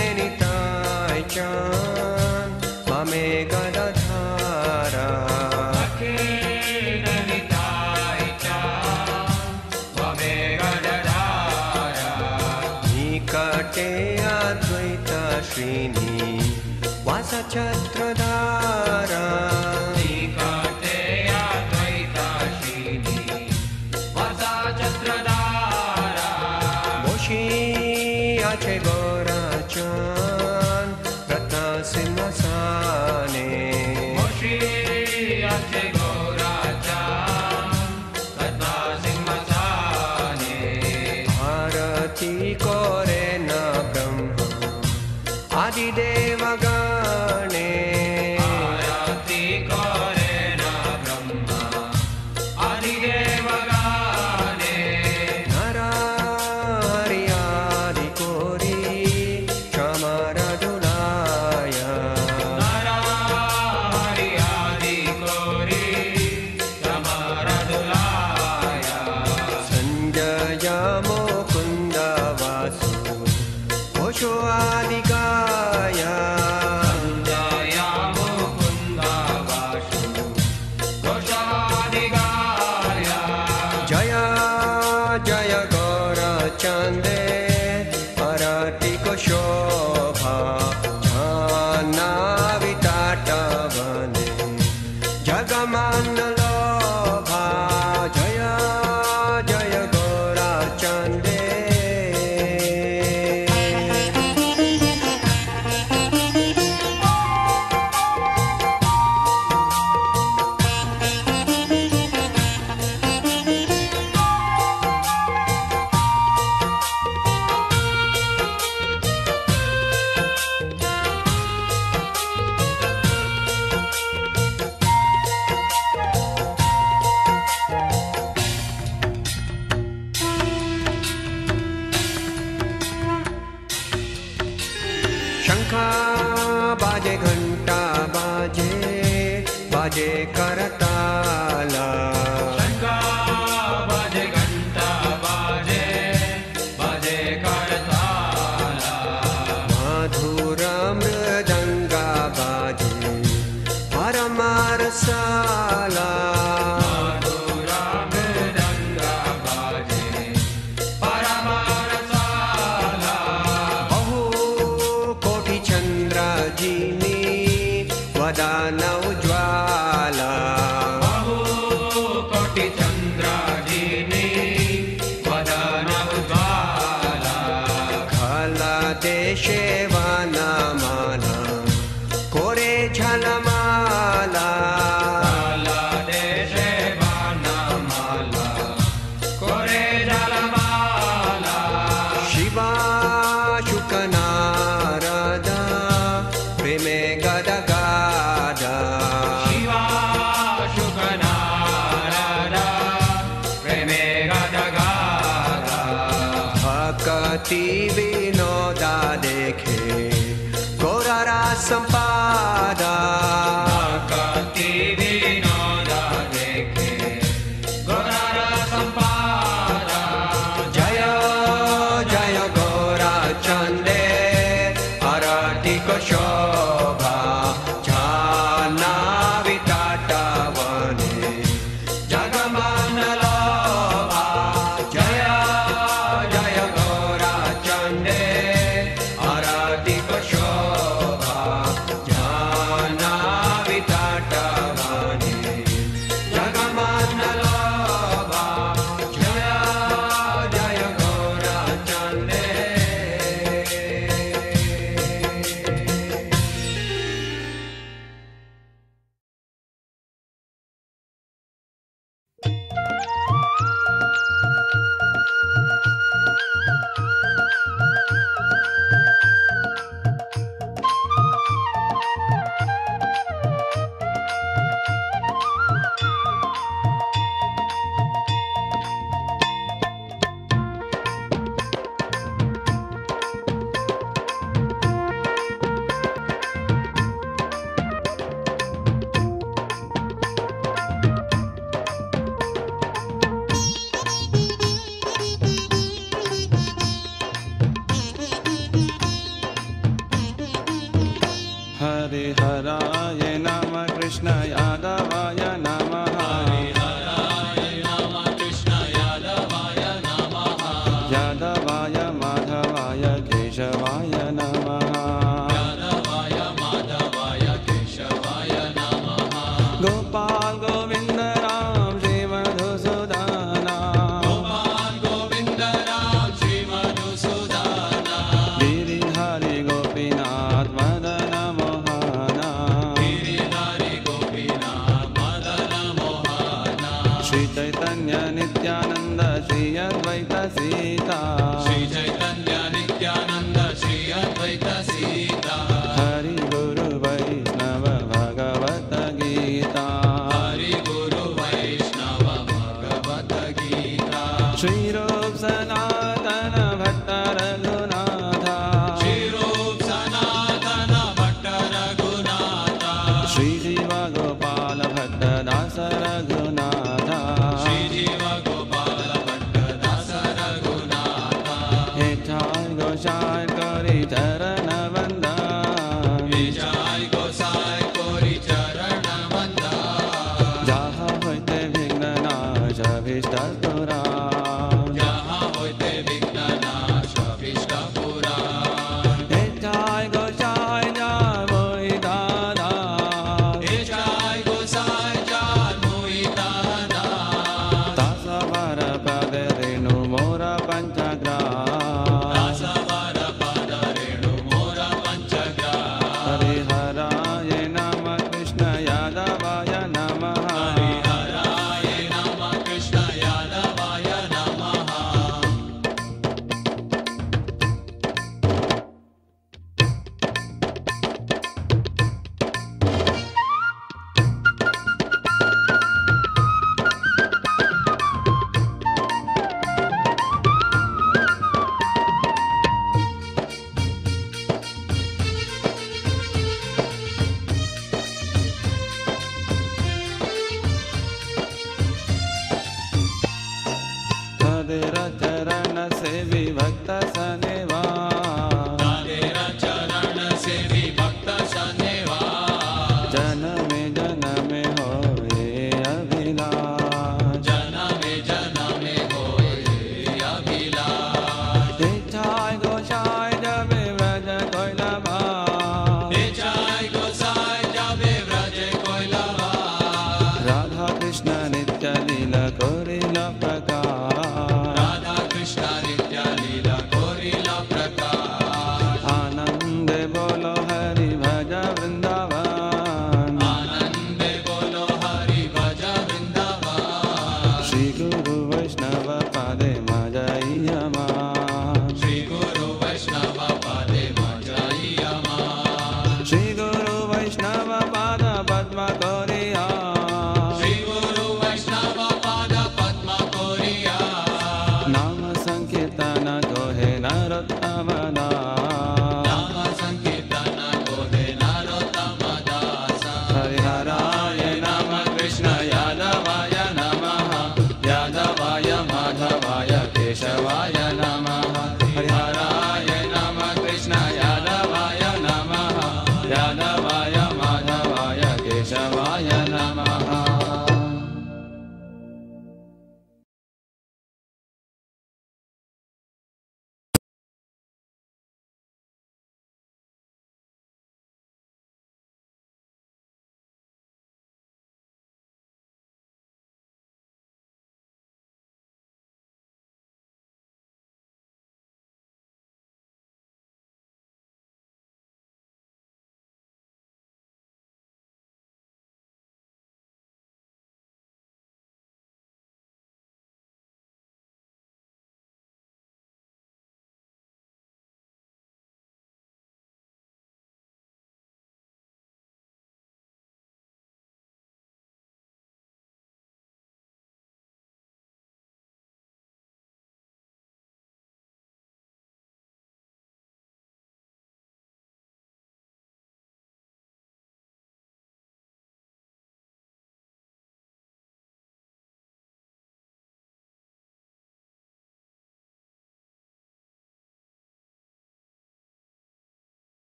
Nitai cha, Mame Gadadhara, Nikate Advaita. Srini Vasachhatradhara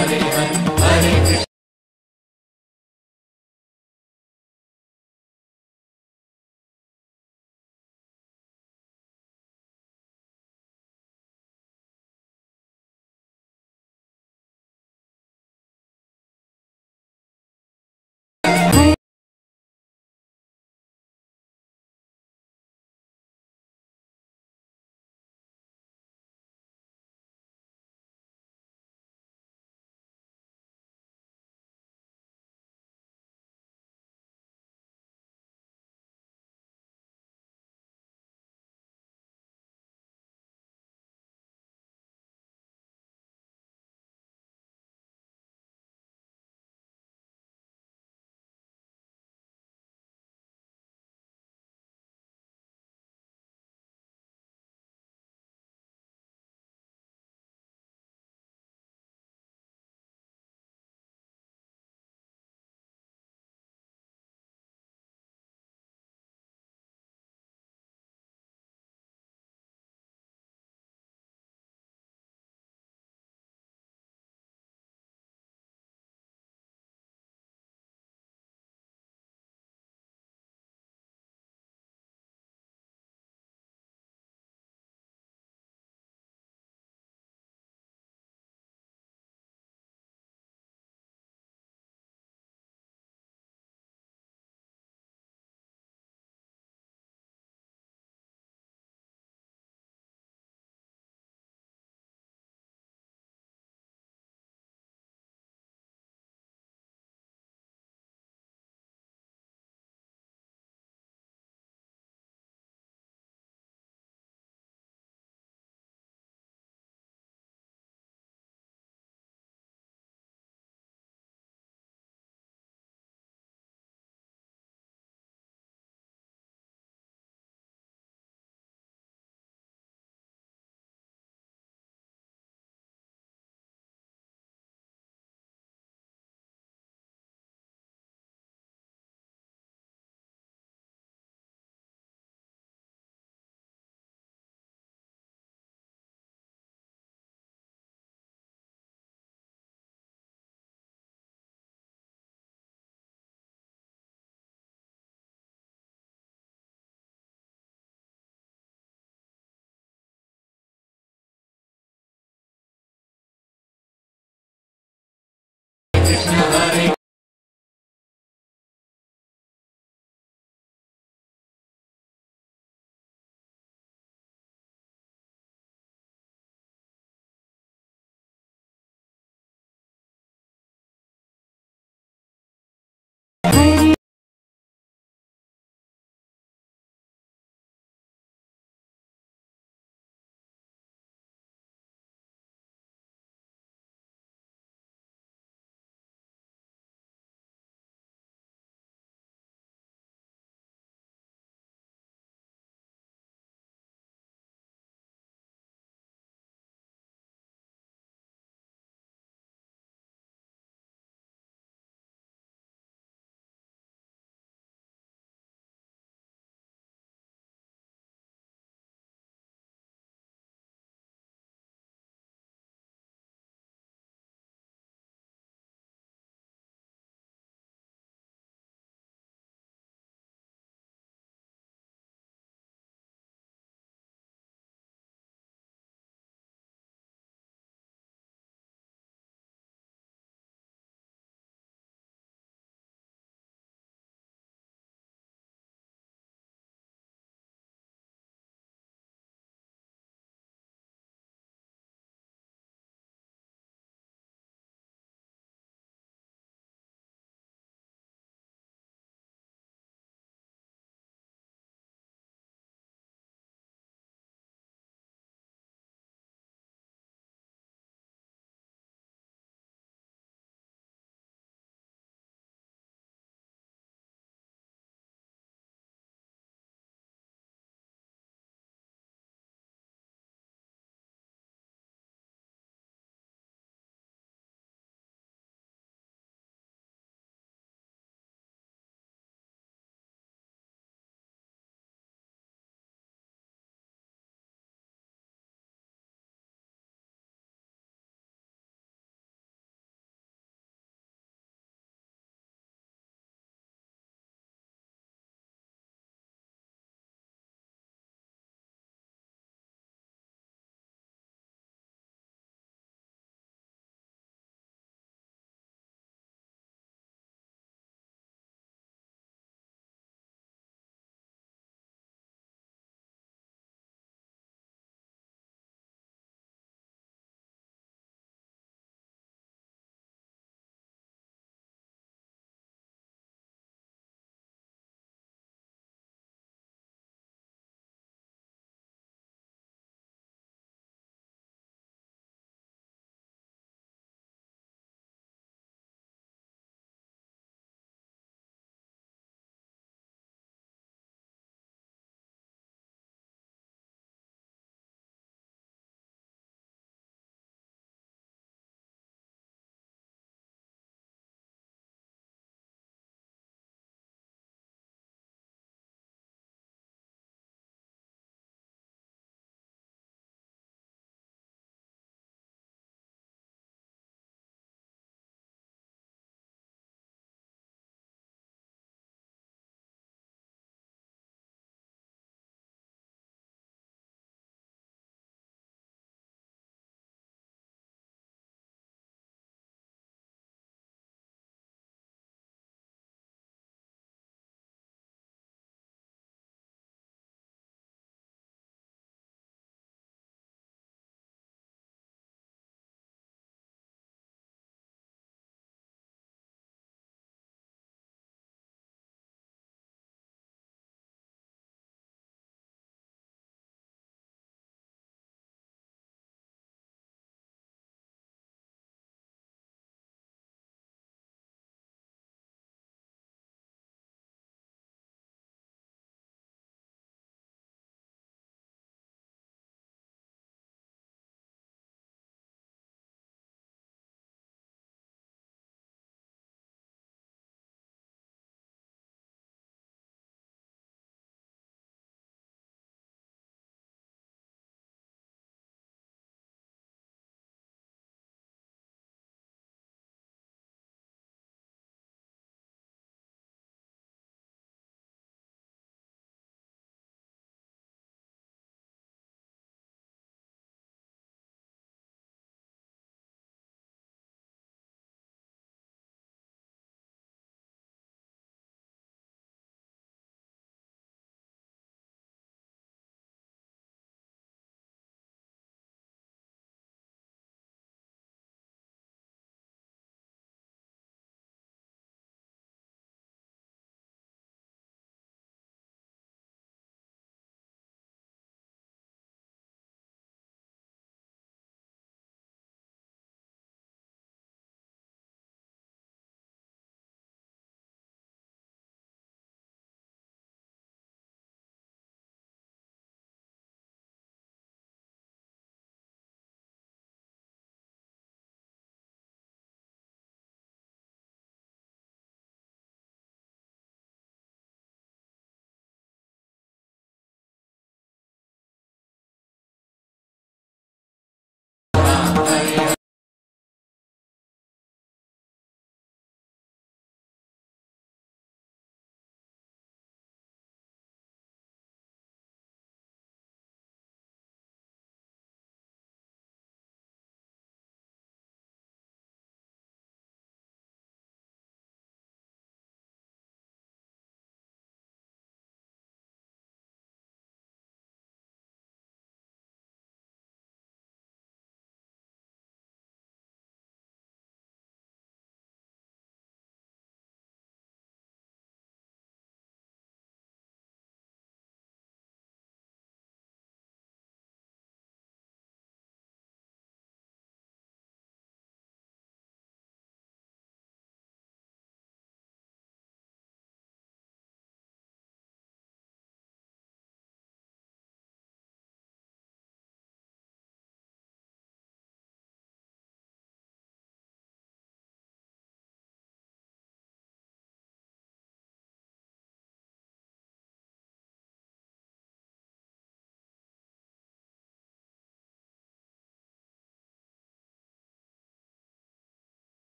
Hare Hare Hare Krishna.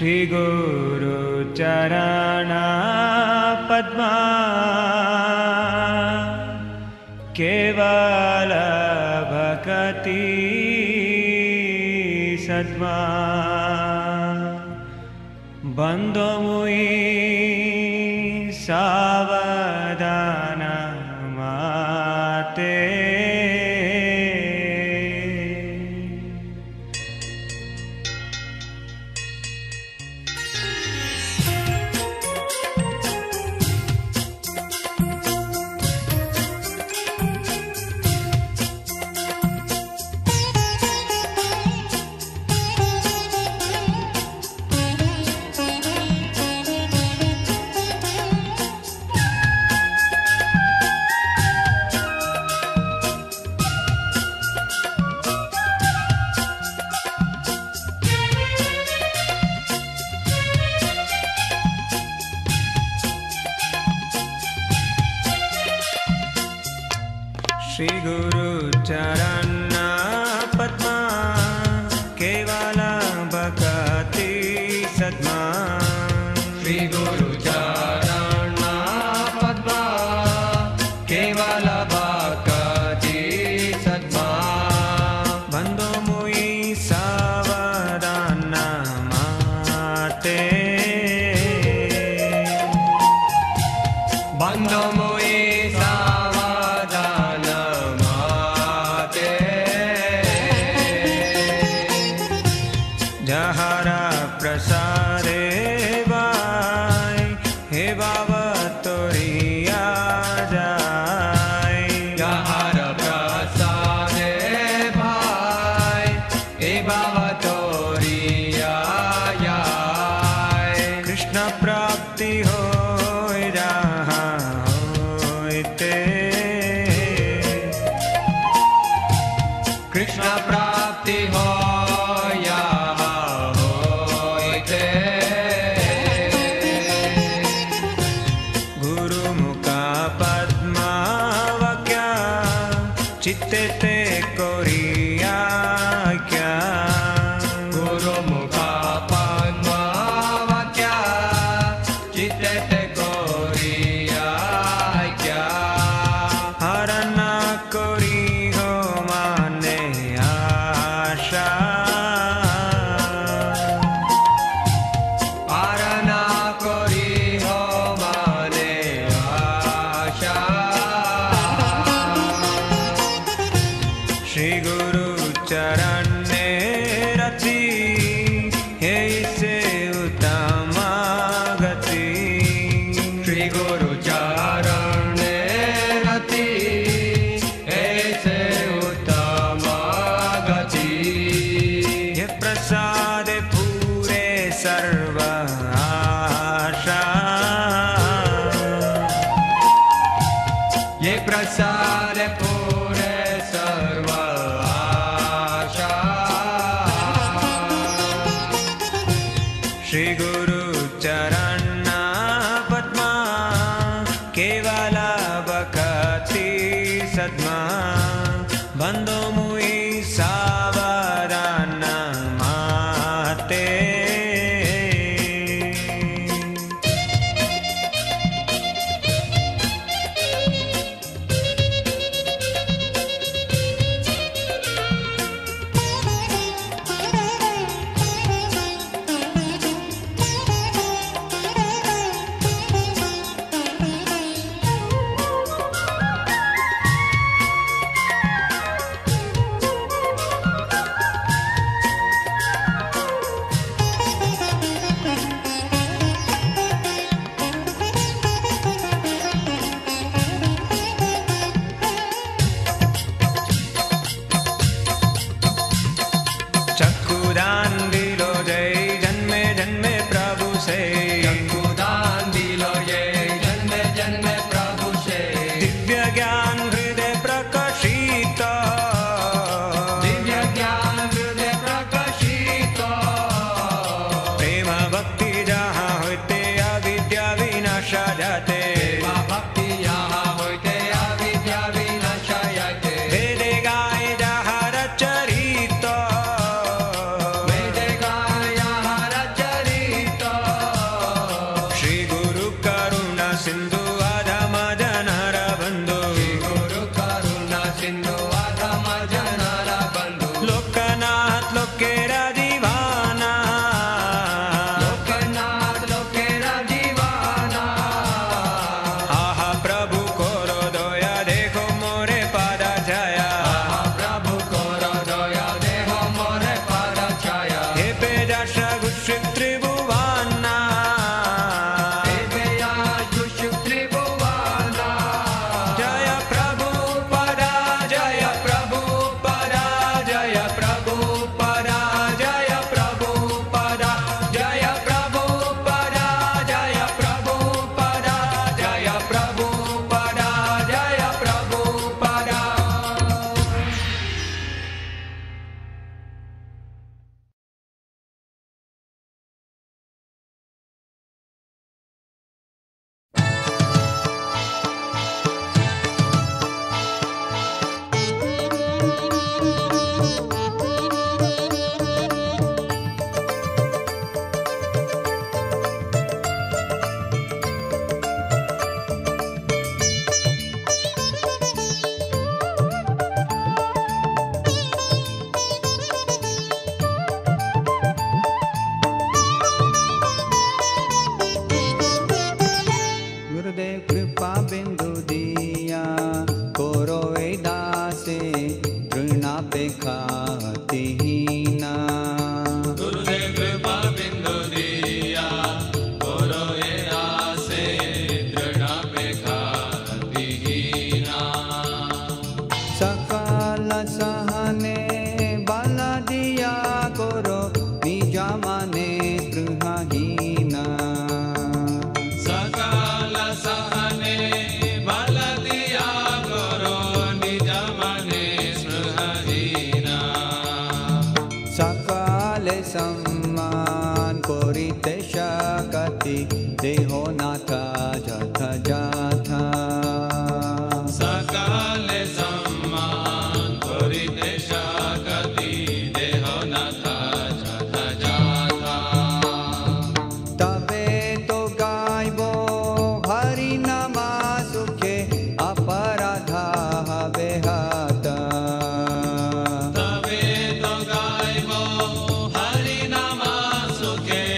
Shri गुरु चरणा पद्मा केवल भक्ति सद्मा बंदो मुई सावधान माते देहो नाथा जाथा जाथा सकाले सम्मान परिते शागति देहो नाथा जाथा जाथा तबे तो गायबो हरि नमा सुखे अपराधा हवे हाता तबे तो गायबो हरि नमा सुखे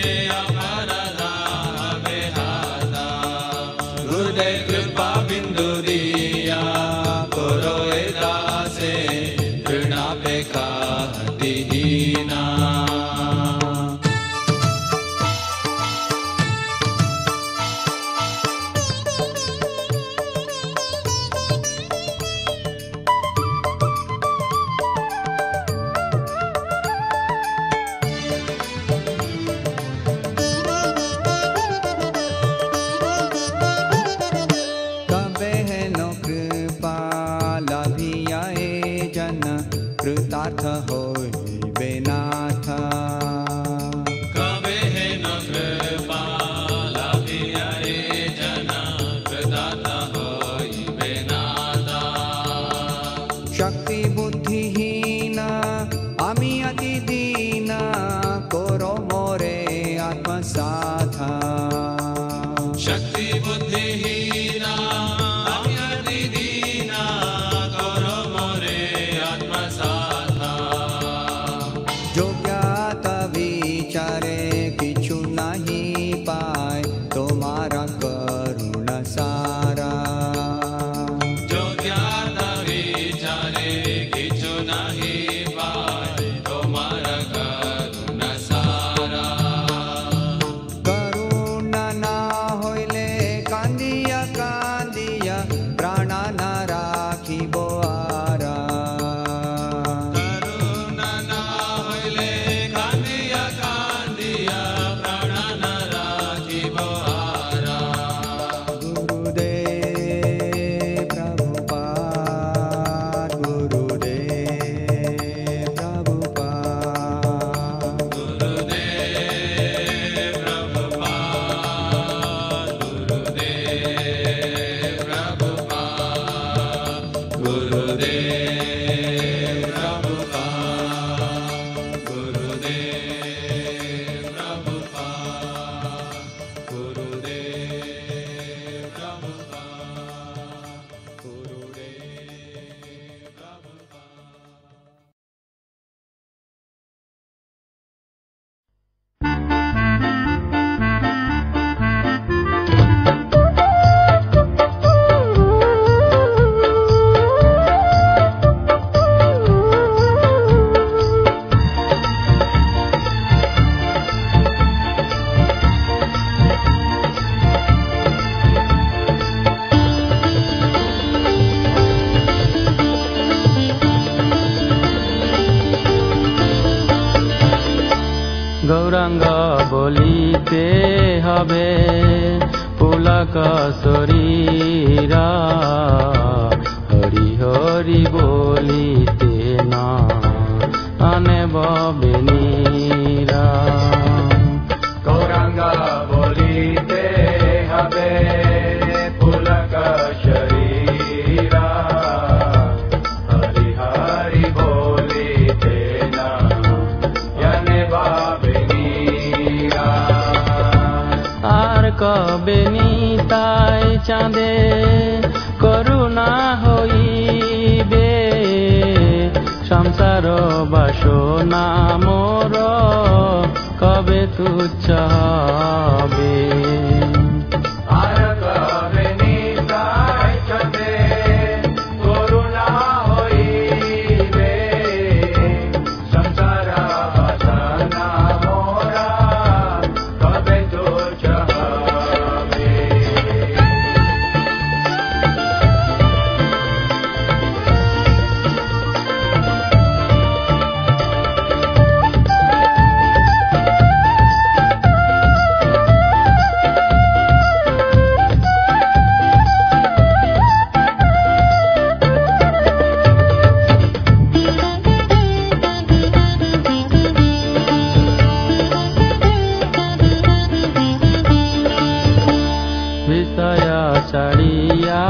হইয়া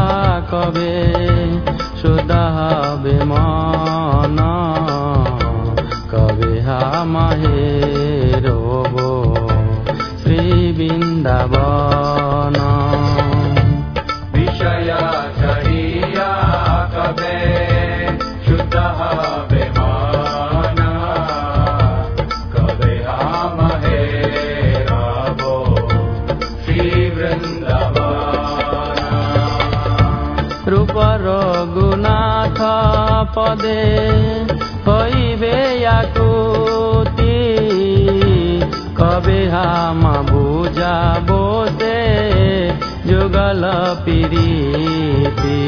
কবে সুধা হবে মন কবে আমাহে রব শ্রী বৃন্দাবন বিষয়া চড়িয়া কবে সুধা হবে মন কবে আমাহে রব শ্রী বৃন্দাবন রূপ রঘুনাথ পদে হইবে আকুতি কবে হামা বুঝাবো তে যুগল পিরিতি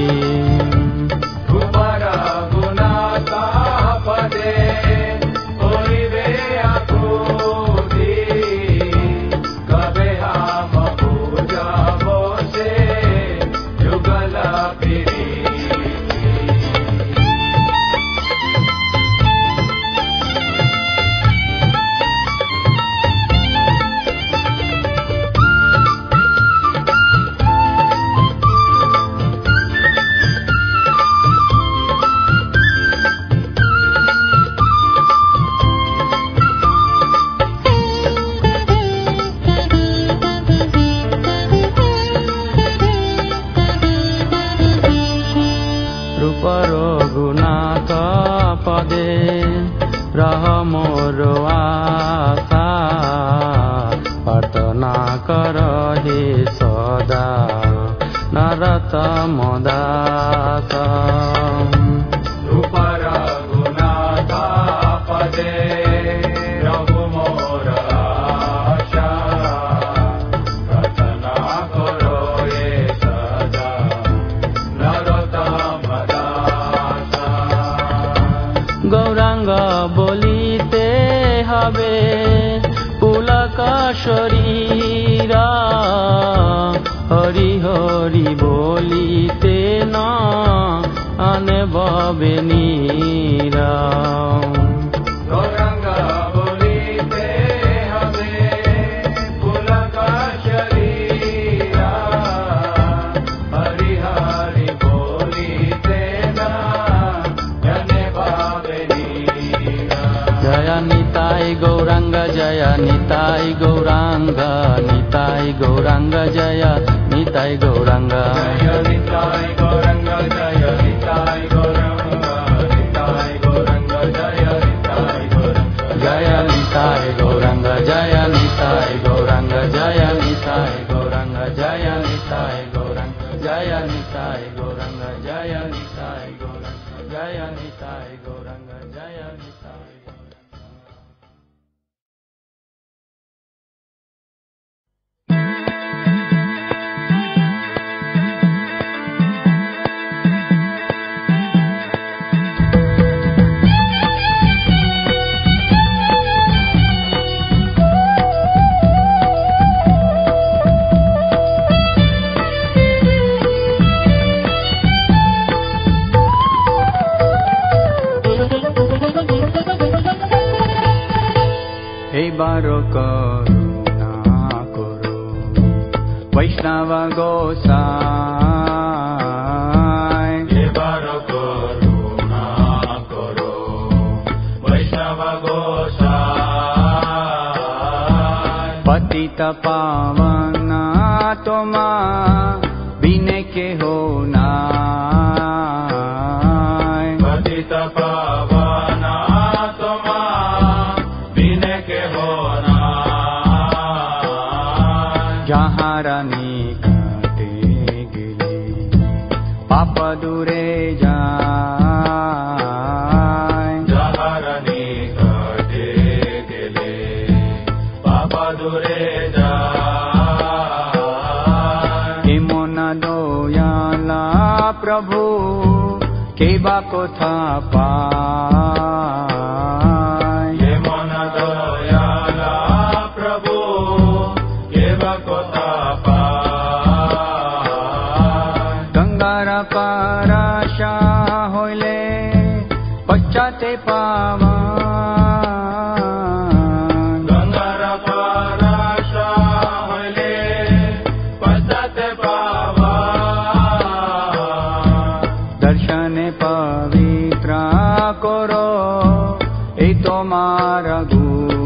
हमारा गुण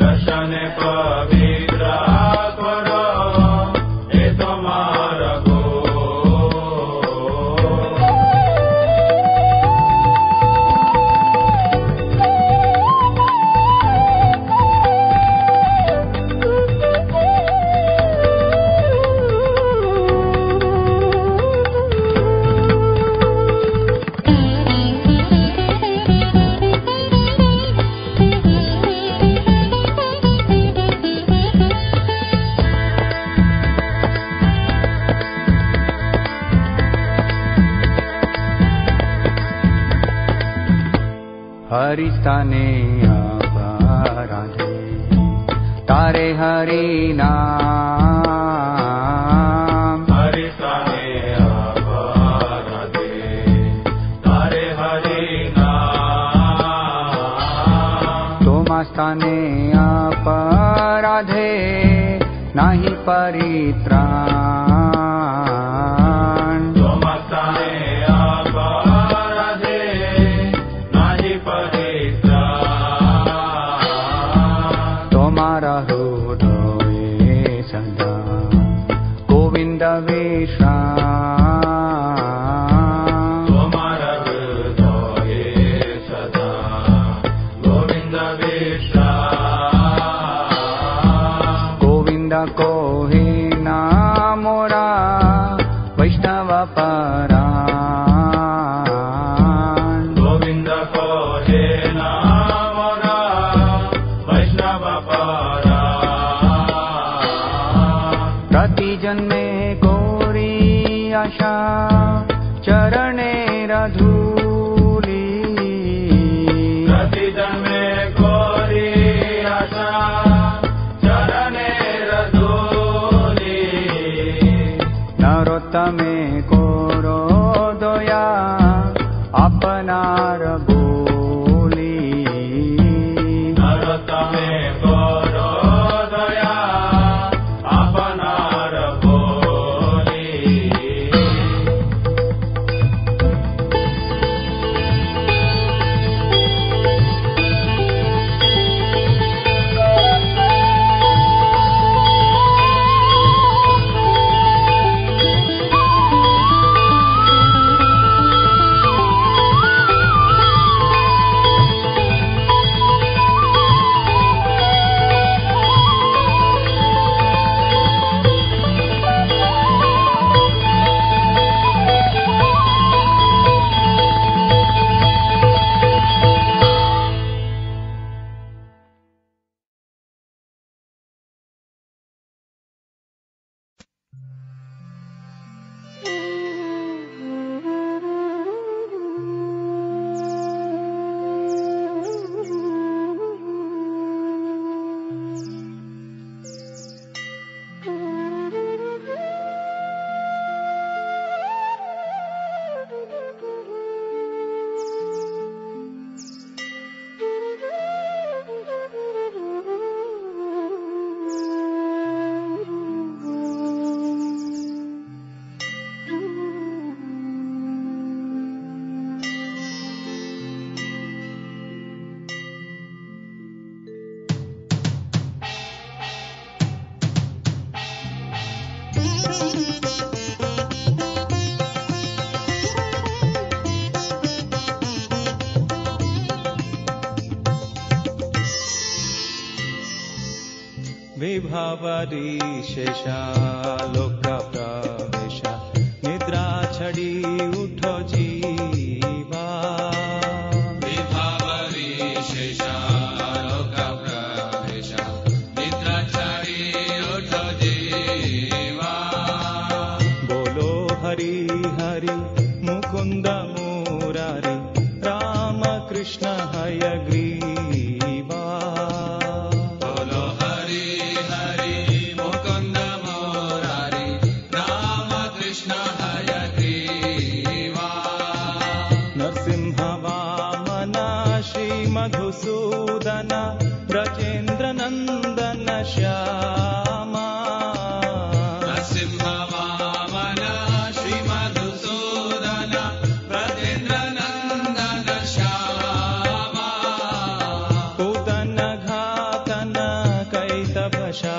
दर्शन पवित्र करो ये तुम्हारा हरिस्ताने आराधे तारे हरि नाम हरिस्ताने आराधे तारे हरि नाम तुमास्ताने अपराधे नाही परित्राण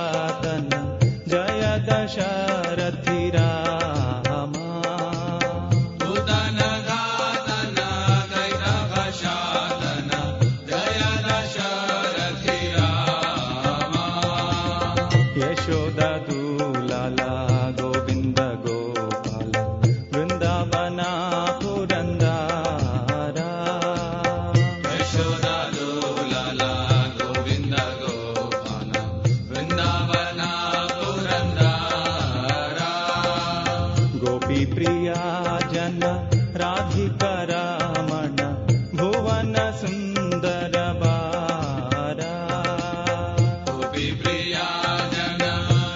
पुरातन जय दशरथि रामा उदन घातन दैत्यवशातन जय दशरथि रामा यशोदा दुलाला गोविंद गोपाल वृंदावना पुरंदारा यशोदा दुलाला गोविंद गोपाल वृंदावना पुरंदारा गोपी प्रिया जन राधिका रमण भुवन सुंदर बारा गोपी प्रिया जन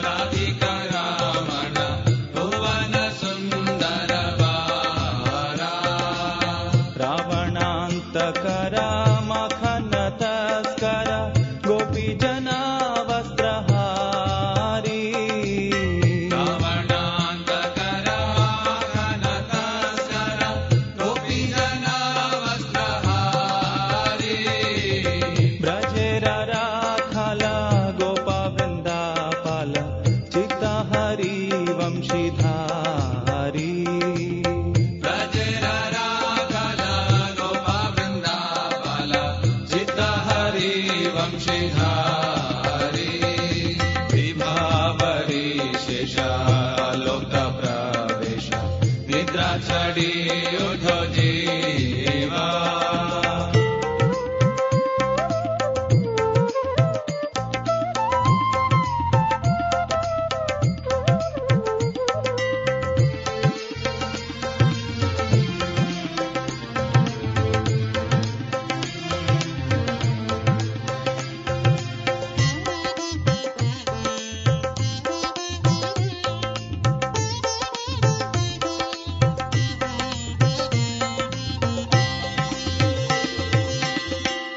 राधिका रमण भुवन सुंदर बारा रावणांतकर मखन तस्कर गोपी जना वस्त्रहारी रावणांतकर मखन तस्कर गोपी जना वस्त्रहारी ब्रजेर राखल गोपा वृंदापाल चित्ता हरि वंशीधारी राजरागाला गोपा वृंदावाला चित्ता हरि वंशीधारी विभावरी शेषालोक प्रवेश निद्रा चढ़ी उठो जीवा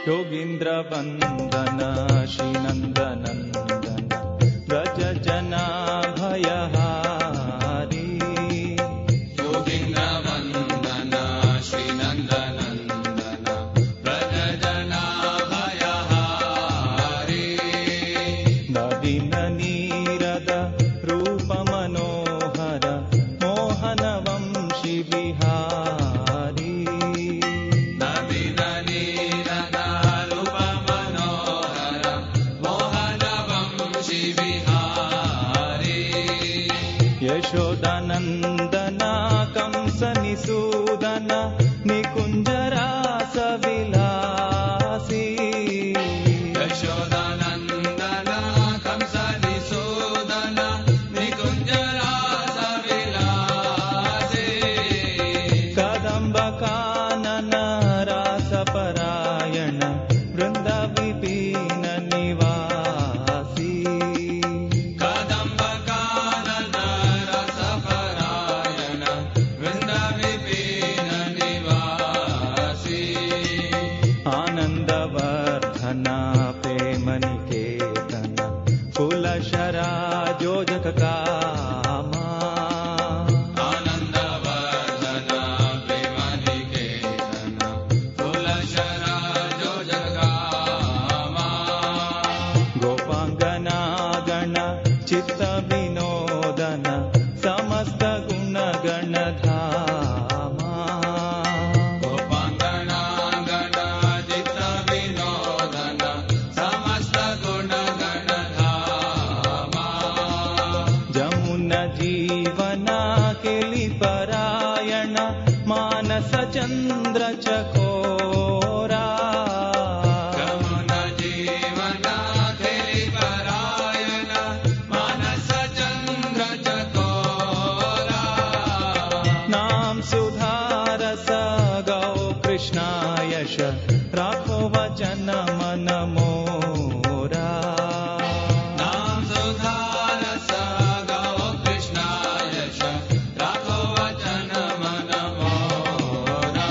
योगींद्र वंदन श्रीनंदनंदन व्रज जना भयहारी योगींद्र वंदन श्रीनंदनंदन व्रज जना भयहारी नवीन नीरद रूप मनोहर मोहन वंशी बिहारी नवीन नीरद रूप मनोहर मोहन वंशी विहारी यशोदानंदन कंस निसूदन निकुंजरास विलासी यशोदानंदन कंस निसूदन निकुंजरास विलासी कदंब कानन रास परायण वृंद विपिन निवासी कदंब कानन रस परायण वृंद विपिन निवासी आनंदवर्धन प्रेम निकेतन फूलशराजोजक कामा आनंदवर्धन प्रेम निकेतन फूलशराजो जगामा गोपांगना गण चित्त विनोदन समस्त गुण गण धामा गोपांगना गण चित्त विनोदन समस्त गुण गण धामा जमुन जीवना केली परायण मानस चंद्र चकोरा जमुना जीवना खेली परायण मानस चंद्र चकोरा नाम सुधारस गौ कृष्णा यश राखो वचन मन मोरा नाम सुधारस गौ कृष्णा यश राघव चन मन मोरा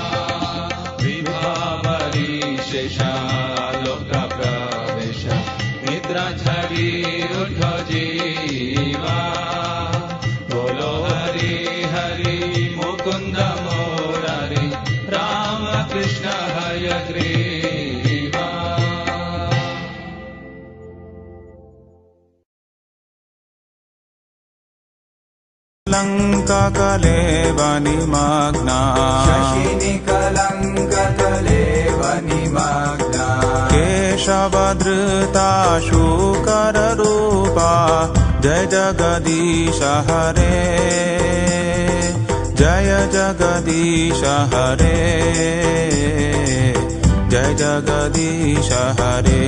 लंकाकलेवनिमग्ना शशिनिकलंककलेवनिमग्ना केशवधृता शूकररूपा जय जगदीश हरे जय जगदीश हरे जय जगदीश हरे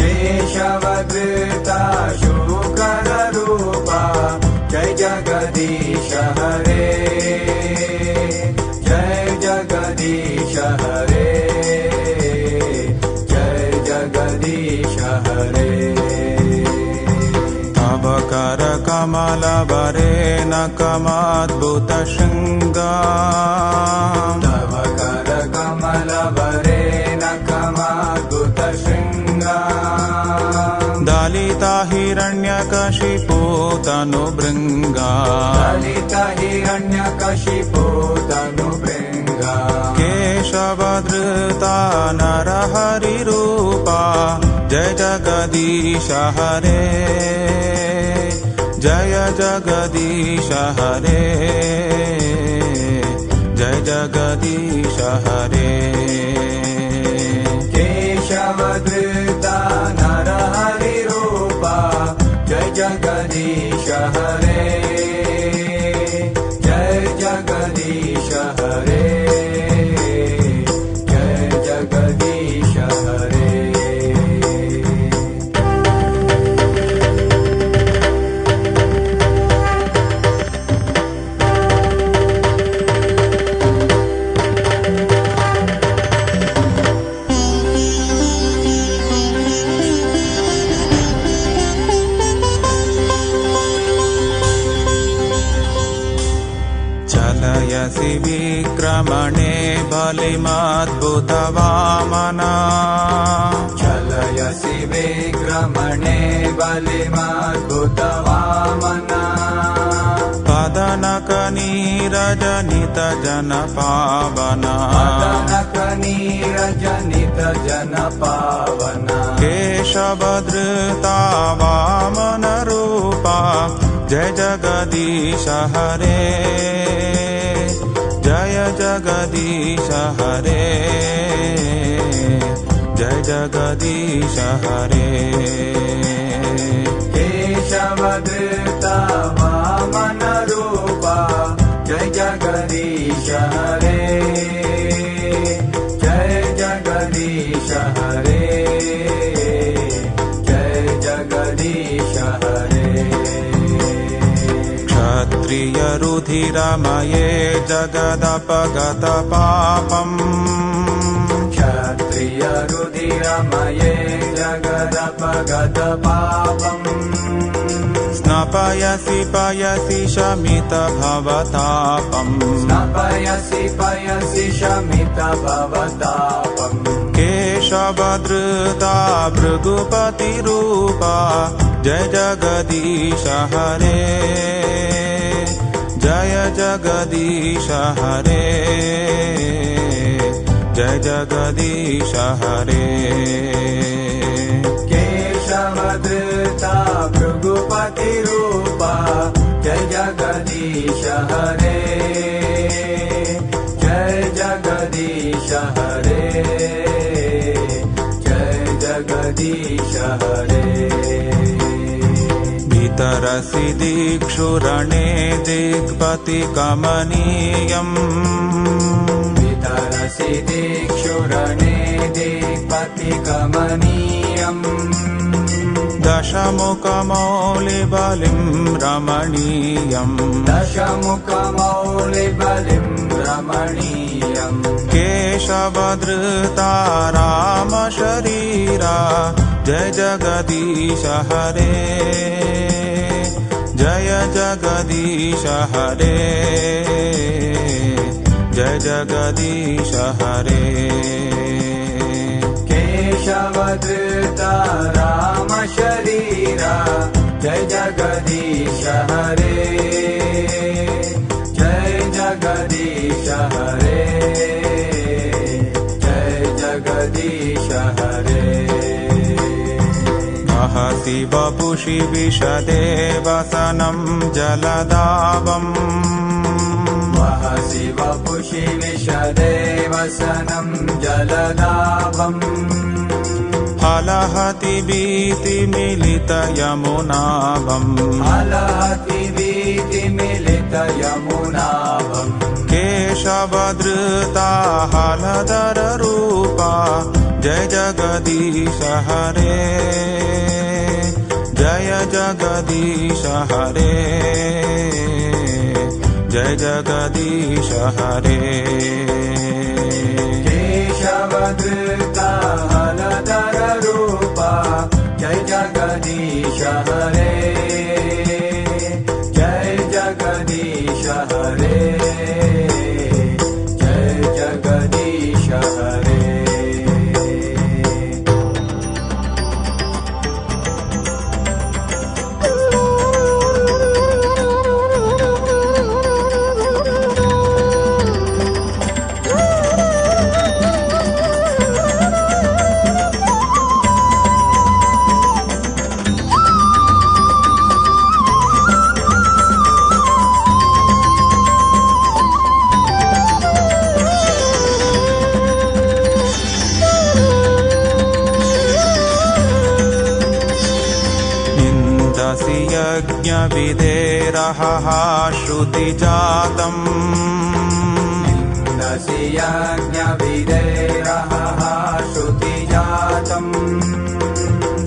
केशवधृता शूकररूपा जय जगदीश हरे जय जगदीश हरे जय जगदीश हरे कर कमल वरेण कमद्भुत श्रृंगा तव कर कमल वरेण कमद्भुत श्रृंगा दलिता हिरण्यकशिपो तनुभृंगा दलिता हिरण्यकशिपो तनुभृंगा केशवधृता नरहरिरूपा जय जगदीश हरे जय जगदीश हरे जय जगदीश हरे केशवधृता नरहरि रूपा जय जगदीश हरे जय जगदीश हरे जय जगदीश हरे विक्रमणे बलिमद्भुत वामना चलयसि विक्रमणे बलिमद्भुत वामना पदनक नीरजनित जन पावना पदनक नीरजनित जन पावना केशवधृता वामन रूपा जय जगदीश हरे जय जगदीश हरे जय जगदीश हरे केशवधृता वामन रूपा जय जगदीश हरे जय जगदीश हरे जय जगदीश हरे क्षत्रिय रुधिरमये जगदपगत पापम् क्षत्रिय रुधिरमये जगदपगत पापम् स्नपयसि पयसि शमित भवतापम् स्नपयसि पयसि शमित भवतापम् केशवधृता भृगुपति रूपा जय जगदीश हरे जय जगदीश हरे जय जगदीश हरे केशवधृता भृगुपति रूपा जय जगदीश हरे जय जगदीश हरे जय जगदीश हरे तरसि दीक्षुरणे दिक्पति कमनीयम् तरसि दीक्षुरणे दिक्पति कमनीयम् दशमुखमौलिबलिं रमणीयम् दशमुखमौलिबलिं रमणीयम् केशवधृता रामशरीरा जय जगदीश हरे जय जगदीश हरे जय जगदीश हरे केशवधृता राम शरीरा जय जगदीश हरे जय जगदीश हरे जय जगदीश हरे वहति वपुषि विशदे वसनं जलदावम् वहसि वपुषि विशदे वसनं जलदावम् हलहति भीति मिलित यमुनावम् हलहति भीति मिलित यमुनावम् केशवधृता हलधर रूपा जय जगदीश हरे जय जगदीश हरे जय जगदीश हरे केशवधृता हलधर रूपा जय जगदीश हरे जय जगदीश हरे जय जगदीश हरे श्रुति जातम् श्रुति जातम्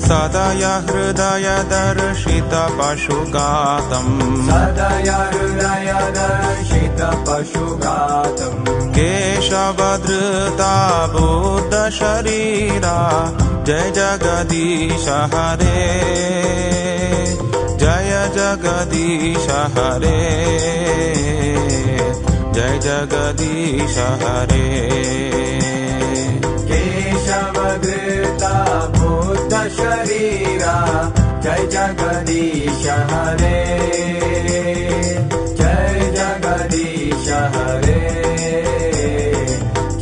सदय हृदय दर्शित पशुगातम् सदय हृदय दर्शित पशुगातम् केशवधृता बुद्ध शरीरा जय जगदीश हरे जगदीश हरे जय जगदीश हरे केशवधृता बुद्ध शरीरा जय जगदीश हरे जय जगदीश हरे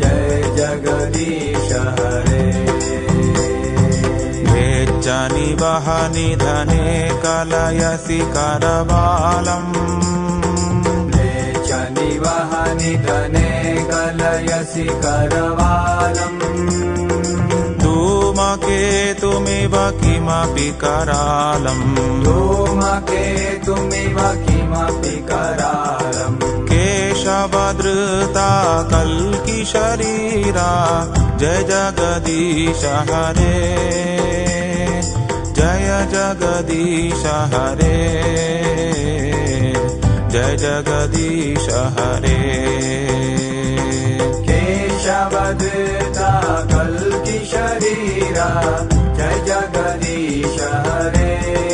जय जगदीश हरे जानि वह निधने कलयसि करवालम् जानि वह निधने कलयसि करवालम् धूमकेतुमिव किमपि करालम् धूमकेतुमिव किमपि करालम् केशवधृता कल्कि शरीरा जय जगदीश हरे जय जगदीश हरे जय जगदीश हरे केशवधृता कल्कि शरीरा जय जगदीश हरे